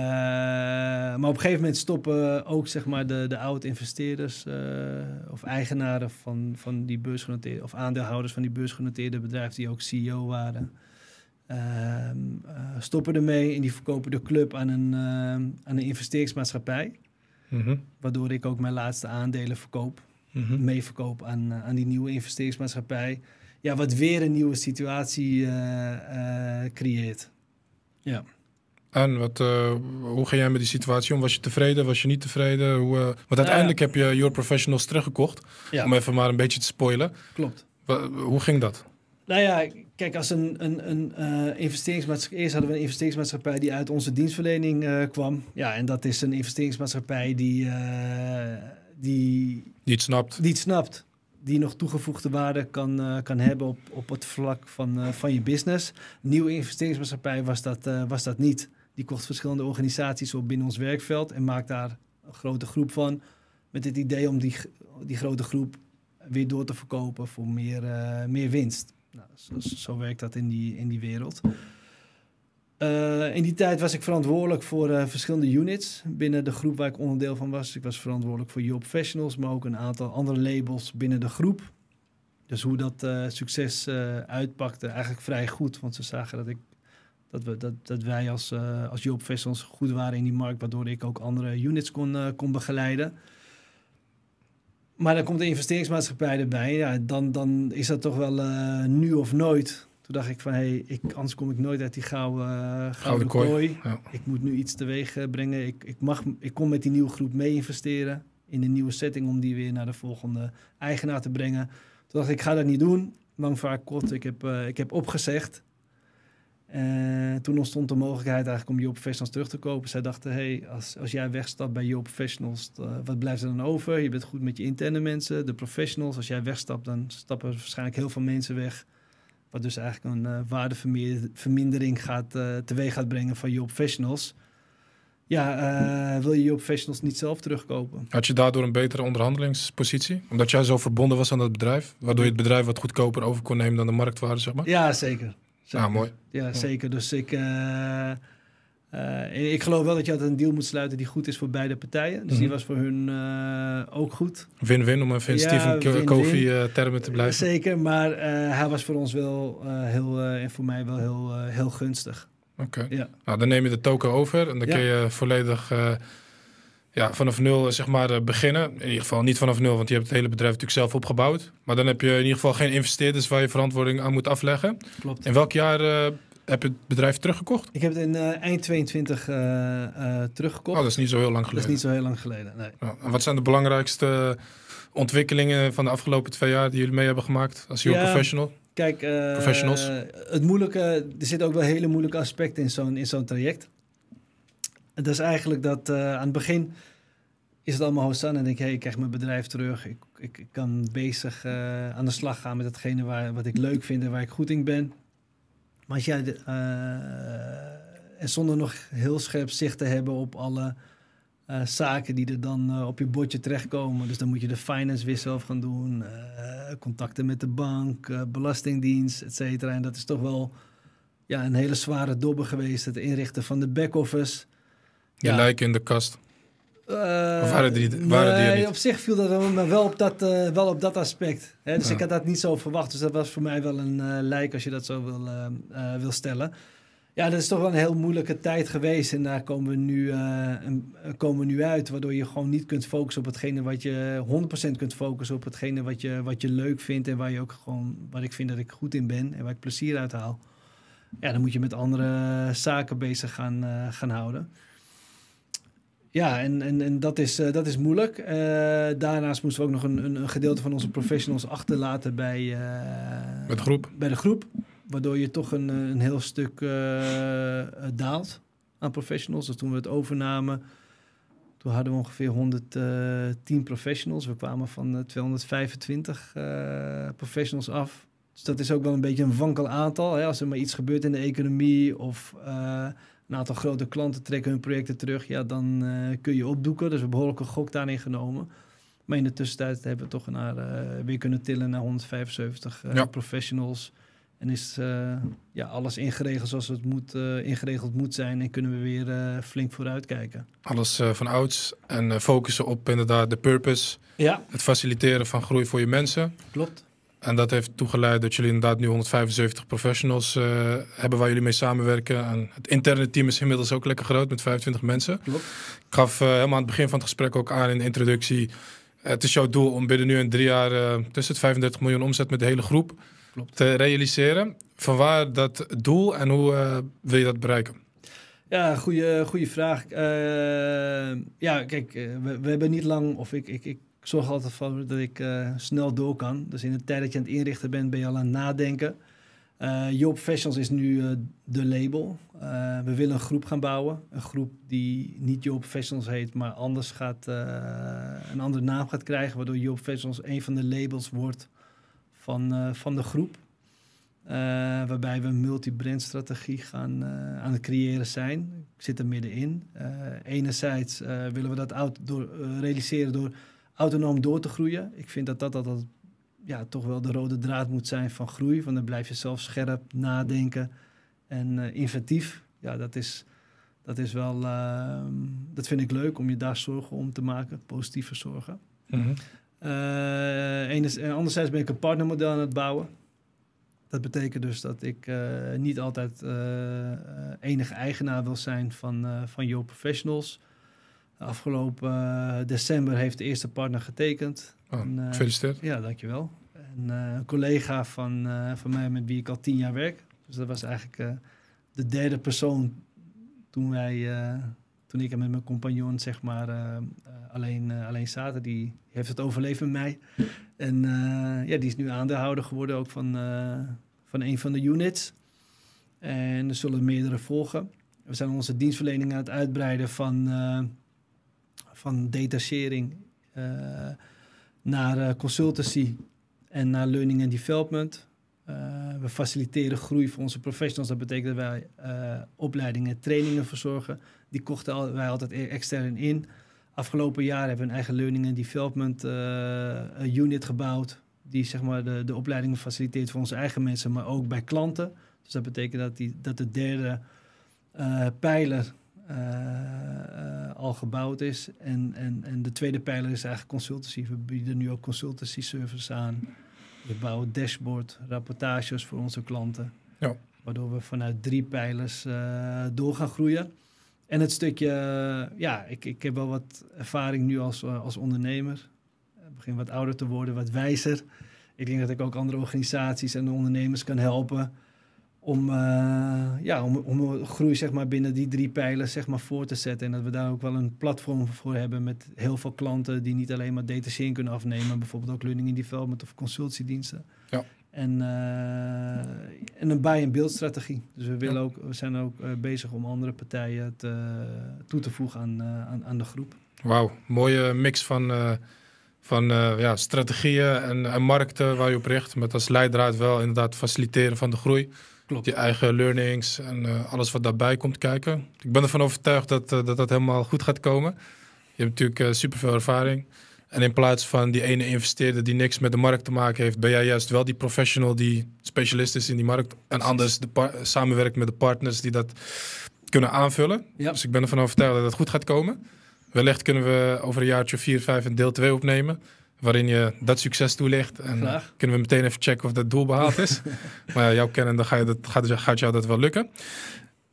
maar op een gegeven moment stoppen ook zeg maar, de, de oud-investeerders... Uh, of eigenaren van, van die beursgenoteerde... of aandeelhouders van die beursgenoteerde bedrijven... die ook C E O waren... Uh, uh, stoppen ermee en die verkopen de club aan een, uh, aan een investeringsmaatschappij. Mm-hmm. Waardoor ik ook mijn laatste aandelen verkoop. Mm-hmm. Meeverkoop aan, aan die nieuwe investeringsmaatschappij. Ja, wat weer een nieuwe situatie uh, uh, creëert. Ja. En wat, uh, hoe ging jij met die situatie om? Was je tevreden? Was je niet tevreden? Hoe, uh, want uiteindelijk nou, ja. heb je Your Professionals teruggekocht. Ja. Om even maar een beetje te spoilen. Klopt. Wa- hoe ging dat? Nou ja, kijk, als een, een, een uh, investeringsmaatschappij... Eerst hadden we een investeringsmaatschappij die uit onze dienstverlening uh, kwam. Ja, en dat is een investeringsmaatschappij die... Uh, die, die het snapt. Die het snapt. Die nog toegevoegde waarde kan, uh, kan hebben op, op het vlak van, uh, van je business. Nieuwe investeringsmaatschappij was dat, uh, was dat niet. Die kocht verschillende organisaties op binnen ons werkveld... en maakt daar een grote groep van. Met het idee om die, die grote groep weer door te verkopen voor meer, uh, meer winst. Nou, zo, zo werkt dat in die, in die wereld. Uh, in die tijd was ik verantwoordelijk voor uh, verschillende units binnen de groep waar ik onderdeel van was. Ik was verantwoordelijk voor Your Professionals, maar ook een aantal andere labels binnen de groep. Dus hoe dat uh, succes uh, uitpakte, eigenlijk vrij goed. Want ze zagen dat, ik, dat, we, dat, dat wij als, uh, als Your Professionals goed waren in die markt, waardoor ik ook andere units kon, uh, kon begeleiden. Maar dan komt de investeringsmaatschappij erbij. Ja, dan, dan is dat toch wel uh, nu of nooit. Toen dacht ik van, hey, ik, anders kom ik nooit uit die gouden, gouden, gouden kooi. kooi. Ja. Ik moet nu iets teweeg uh, brengen. Ik, ik, mag, ik kom met die nieuwe groep mee investeren. In de nieuwe setting om die weer naar de volgende eigenaar te brengen. Toen dacht ik, ik ga dat niet doen. Lang vaak kort, ik heb, uh, ik heb opgezegd. Uh, toen ontstond de mogelijkheid eigenlijk om Your Professionals terug te kopen. Zij dachten, hey, als, als jij wegstapt bij Your Professionals, uh, wat blijft er dan over? Je bent goed met je interne mensen, de professionals. Als jij wegstapt, dan stappen waarschijnlijk heel veel mensen weg. Wat dus eigenlijk een uh, waardevermindering gaat, uh, teweeg gaat brengen van Your Professionals. Ja, uh, wil je Your Professionals niet zelf terugkopen? Had je daardoor een betere onderhandelingspositie? Omdat jij zo verbonden was aan het bedrijf? Waardoor je het bedrijf wat goedkoper over kon nemen dan de marktwaarde, zeg maar? Ja, zeker. Zeker. Ah, mooi. Ja, zeker. Dus ik, uh, uh, ik geloof wel dat je altijd een deal moet sluiten die goed is voor beide partijen. Dus mm-hmm. die was voor hun uh, ook goed. Win-win, om even in Stephen Covey termen te blijven. Zeker, maar uh, hij was voor ons wel uh, heel, uh, en voor mij wel heel, uh, heel gunstig. Oké. Okay. Ja. Nou, dan neem je de token over en dan ja. kun je volledig... Uh, Ja, vanaf nul zeg maar beginnen. In ieder geval niet vanaf nul, want je hebt het hele bedrijf natuurlijk zelf opgebouwd. Maar dan heb je in ieder geval geen investeerders waar je verantwoording aan moet afleggen. Klopt. In welk jaar uh, heb je het bedrijf teruggekocht? Ik heb het in uh, eind tweeëntwintig uh, uh, teruggekocht. Oh, dat is niet zo heel lang geleden. Dat is niet zo heel lang geleden, nee. Nou, en wat zijn de belangrijkste ontwikkelingen van de afgelopen twee jaar die jullie mee hebben gemaakt als Your ja, Professional? Kijk, uh, Professionals? Uh, het moeilijke, er zitten ook wel hele moeilijke aspecten in zo'n, in zo'n traject. Dat is eigenlijk dat uh, aan het begin is het allemaal Hosanna. En denk ik, hey, ik krijg mijn bedrijf terug. Ik, ik, ik kan bezig uh, aan de slag gaan met datgene waar, wat ik leuk vind en waar ik goed in ben. Maar als jij de, uh, en zonder nog heel scherp zicht te hebben op alle uh, zaken die er dan uh, op je bordje terechtkomen. Dus dan moet je de finance weer zelf gaan doen. Uh, contacten met de bank, uh, belastingdienst, et cetera. En dat is toch wel ja, een hele zware dobber geweest. Het inrichten van de back-office. Die ja. lijken in de kast. Uh, of waren die, waren die er niet? Op zich viel dat wel, maar wel op dat, uh, wel op dat aspect. Hè? Dus ja. ik had dat niet zo verwacht. Dus dat was voor mij wel een uh, lijk als je dat zo wil, uh, uh, wil stellen. Ja, dat is toch wel een heel moeilijke tijd geweest. En daar komen we nu, uh, en, komen we nu uit. Waardoor je gewoon niet kunt focussen op hetgene wat je... honderd procent kunt focussen op hetgene wat je, wat je leuk vindt. En waar je ook gewoon... Waar ik vind dat ik goed in ben. En waar ik plezier uit haal. Ja, dan moet je met andere zaken bezig gaan, uh, gaan houden. Ja, en, en, en dat is, uh, dat is moeilijk. Uh, daarnaast moesten we ook nog een, een, een gedeelte van onze professionals achterlaten bij, uh, bij, de groep. bij de groep. Waardoor je toch een, een heel stuk uh, daalt aan professionals. Dus toen we het overnamen, toen hadden we ongeveer honderdtien professionals. We kwamen van tweehonderdvijfentwintig uh, professionals af. Dus dat is ook wel een beetje een wankel aantal. Hè? Als er maar iets gebeurt in de economie of uh, een aantal grote klanten trekken hun projecten terug, ja, dan uh, kun je opdoeken. Dus we hebben behoorlijk een gok daarin genomen. Maar in de tussentijd hebben we toch naar, uh, weer kunnen tillen naar honderdvijfenzeventig uh, ja. professionals. En is uh, ja, alles ingeregeld zoals het moet, uh, ingeregeld moet zijn. En kunnen we weer uh, flink vooruitkijken. Alles uh, van ouds. En uh, focussen op inderdaad de purpose. Ja. Het faciliteren van groei voor je mensen. Klopt. En dat heeft toegeleid dat jullie inderdaad nu honderdvijfenzeventig professionals uh, hebben waar jullie mee samenwerken. En het interne team is inmiddels ook lekker groot met vijfentwintig mensen. Klopt. Ik gaf uh, helemaal aan het begin van het gesprek ook aan in de introductie. Uh, het is jouw doel om binnen nu en drie jaar uh, tussen het vijfendertig miljoen omzet met de hele groep. Klopt. Te realiseren. Vanwaar dat doel en hoe uh, wil je dat bereiken? Ja, goede, goede vraag. Uh, ja, kijk, we, we hebben niet lang, of ik, ik, ik zorg altijd voor dat ik uh, snel door kan. Dus in de tijd dat je aan het inrichten bent, ben je al aan het nadenken. Uh, Your Professionals is nu uh, de label. Uh, we willen een groep gaan bouwen. Een groep die niet Your Professionals heet, maar anders gaat, uh, een andere naam gaat krijgen, waardoor Your Professionals een van de labels wordt. Van, uh, van de groep, uh, waarbij we een multi-brand-strategie gaan, uh, aan het creëren zijn. Ik zit er middenin. Uh, enerzijds uh, willen we dat auto door, uh, realiseren door autonoom door te groeien. Ik vind dat dat, dat, dat ja, toch wel de rode draad moet zijn van groei. Want dan blijf je zelf scherp, nadenken en uh, inventief. Ja, dat is, dat is wel, uh, dat vind ik leuk om je daar zorgen om te maken, positieve zorgen. Mm-hmm. Uh, en, en anderzijds ben ik een partnermodel aan het bouwen. Dat betekent dus dat ik uh, niet altijd uh, enige eigenaar wil zijn van, uh, van Your Professionals. Afgelopen uh, december heeft de eerste partner getekend. Oh, en, uh, gefeliciteerd. Ja, dankjewel. En, uh, een collega van, uh, van mij met wie ik al tien jaar werk. Dus dat was eigenlijk uh, de derde persoon toen, wij, uh, toen ik en met mijn compagnon zeg maar... Uh, Alleen, uh, alleen Zater, die heeft het overleefd met mij. En uh, ja, die is nu aandeelhouder geworden ook van, uh, van een van de units. En er zullen meerdere volgen. We zijn onze dienstverlening aan het uitbreiden van, uh, van detachering uh, naar uh, consultancy en naar learning and development. Uh, we faciliteren groei voor onze professionals. Dat betekent dat wij uh, opleidingen en trainingen verzorgen. Die kochten wij altijd extern in. Afgelopen jaar hebben we een eigen learning and development uh, unit gebouwd. Die zeg maar de, de opleidingen faciliteert voor onze eigen mensen, maar ook bij klanten. Dus dat betekent dat, die, dat de derde uh, pijler uh, uh, al gebouwd is. En, en, en de tweede pijler is eigenlijk consultancy. We bieden nu ook consultancy services aan. We bouwen dashboard, rapportages voor onze klanten. Ja. Waardoor we vanuit drie pijlers uh, door gaan groeien. En het stukje, ja, ik, ik heb wel wat ervaring nu als, als ondernemer. Ik begin wat ouder te worden, wat wijzer. Ik denk dat ik ook andere organisaties en ondernemers kan helpen om, uh, ja, om, om groei zeg maar, binnen die drie pijlers zeg maar, voor te zetten. En dat we daar ook wel een platform voor hebben met heel veel klanten die niet alleen maar detachering kunnen afnemen. Bijvoorbeeld ook learning and development of consultancydiensten. Ja. En, uh, en een buy-and-build strategie. Dus we, willen ook, we zijn ook uh, bezig om andere partijen te, uh, toe te voegen aan, uh, aan, aan de groep. Wauw, mooie mix van, uh, van uh, ja, strategieën en, en markten waar je op richt. Met als leidraad wel inderdaad faciliteren van de groei. Klopt. Je eigen learnings en uh, alles wat daarbij komt kijken. Ik ben ervan overtuigd dat uh, dat, dat helemaal goed gaat komen. Je hebt natuurlijk uh, superveel ervaring. En in plaats van die ene investeerder die niks met de markt te maken heeft, ben jij juist wel die professional die specialist is in die markt. En anders de par- samenwerkt met de partners die dat kunnen aanvullen. Ja. Dus ik ben ervan overtuigd dat het goed gaat komen. Wellicht kunnen we over een jaartje vier, vijf een deel twee opnemen. Waarin je dat succes toelicht. En Graag. Kunnen we meteen even checken of dat doel behaald is. Maar ja, jouw kennende gaat, dat, gaat, gaat jou dat wel lukken.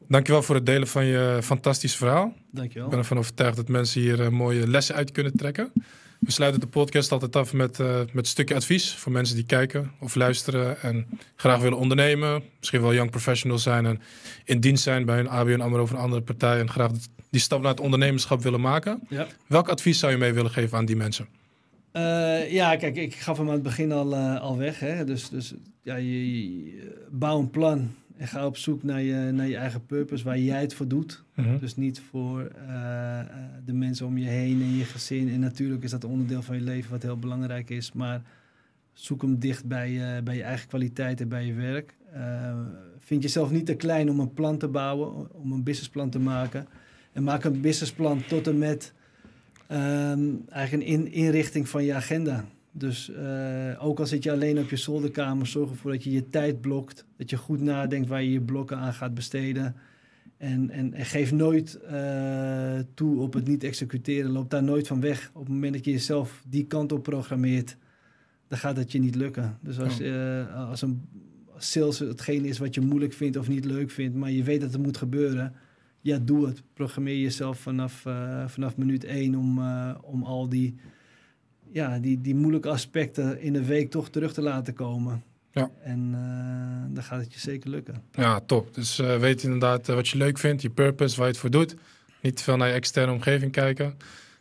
Dankjewel voor het delen van je fantastische verhaal. Dankjewel. Ik ben ervan overtuigd dat mensen hier uh, mooie lessen uit kunnen trekken. We sluiten de podcast altijd af met, uh, met een stukje advies voor mensen die kijken of luisteren en graag willen ondernemen. Misschien wel young professional zijn en in dienst zijn bij een A B N AMRO of een andere partij en graag die stap naar het ondernemerschap willen maken. Ja. Welk advies zou je mee willen geven aan die mensen? Uh, ja, kijk, ik gaf hem aan het begin al, uh, al weg. Hè? Dus, dus ja, je, je bouw een plan en ga op zoek naar je, naar je eigen purpose, waar jij het voor doet. Uh-huh. Dus niet voor uh, de mensen om je heen en je gezin. En natuurlijk is dat een onderdeel van je leven wat heel belangrijk is. Maar zoek hem dicht bij, uh, bij je eigen kwaliteit en bij je werk. Uh, vind jezelf niet te klein om een plan te bouwen, om een businessplan te maken. En maak een businessplan tot en met um, eigenlijk een in, inrichting van je agenda. Dus uh, ook al zit je alleen op je zolderkamer, zorg ervoor dat je je tijd blokt. Dat je goed nadenkt waar je je blokken aan gaat besteden. En, en, en geef nooit uh, toe op het niet executeren. Loop daar nooit van weg. Op het moment dat je jezelf die kant op programmeert, dan gaat dat je niet lukken. Dus als, uh, als een sales hetgene is wat je moeilijk vindt of niet leuk vindt, maar je weet dat het moet gebeuren, ja, doe het. Programmeer jezelf vanaf, uh, vanaf minuut één om, uh, om al die, ja, die, die moeilijke aspecten in de week toch terug te laten komen. Ja. En uh, dan gaat het je zeker lukken. Ja, top. Dus uh, weet inderdaad uh, wat je leuk vindt, je purpose, waar je het voor doet. Niet te veel naar je externe omgeving kijken.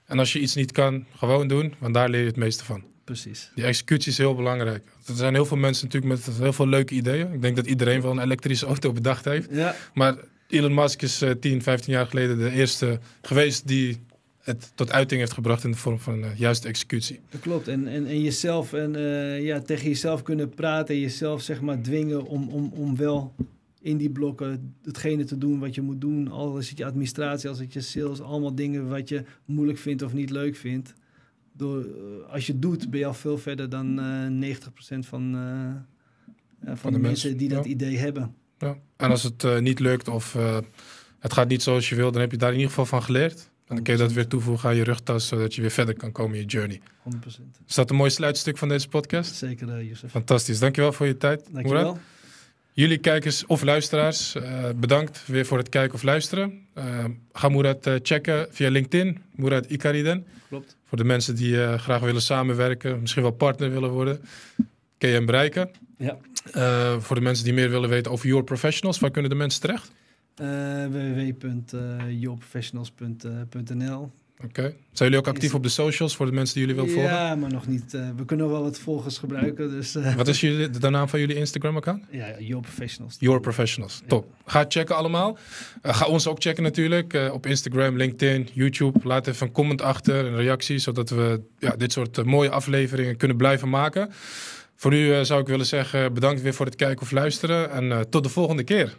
En als je iets niet kan, gewoon doen, want daar leer je het meeste van. Precies. Die executie is heel belangrijk. Er zijn heel veel mensen natuurlijk met heel veel leuke ideeën. Ik denk dat iedereen wel een elektrische auto bedacht heeft. Ja. Maar Elon Musk is uh, tien, vijftien jaar geleden de eerste geweest die het tot uiting heeft gebracht in de vorm van uh, juiste executie. Dat klopt. En, en, en jezelf en, uh, ja, tegen jezelf kunnen praten en jezelf zeg maar dwingen om, om, om wel in die blokken hetgene te doen wat je moet doen. Al is het je administratie, als het je sales, allemaal dingen wat je moeilijk vindt of niet leuk vindt. Door, als je het doet, ben je al veel verder dan uh, negentig procent van, uh, van, van de, de mensen mens. die dat ja. idee hebben. Ja. En als het uh, niet lukt of uh, het gaat niet zoals je wil, dan heb je daar in ieder geval van geleerd. En dan kun je dat weer toevoegen aan je rugtas, zodat je weer verder kan komen in je journey. honderd procent. Is dat een mooi sluitstuk van deze podcast? Zeker, uh, Youssef. Fantastisch. Dankjewel voor je tijd, Dankjewel. Mourad. Jullie kijkers of luisteraars, uh, bedankt weer voor het kijken of luisteren. Uh, ga Mourad uh, checken via LinkedIn, Mourad Ikariden. Klopt. Voor de mensen die uh, graag willen samenwerken, misschien wel partner willen worden, kun je hem bereiken. Ja. Uh, voor de mensen die meer willen weten over Your Professionals, waar kunnen de mensen terecht? Uh, w w w punt your professionals punt n l. Oké. Okay. Zijn jullie ook actief op de socials voor de mensen die jullie willen volgen? Ja, maar nog niet. Uh, we kunnen wel wat volgers gebruiken. Dus, uh... Wat is jullie, de naam van jullie Instagram-account? Ja, ja, Your Professionals. Your Professionals, top. Ja. Ga checken allemaal. Uh, ga ons ook checken natuurlijk. Uh, op Instagram, LinkedIn, YouTube. Laat even een comment achter, een reactie, zodat we ja, dit soort uh, mooie afleveringen kunnen blijven maken. Voor nu uh, zou ik willen zeggen, bedankt weer voor het kijken of luisteren. En uh, tot de volgende keer.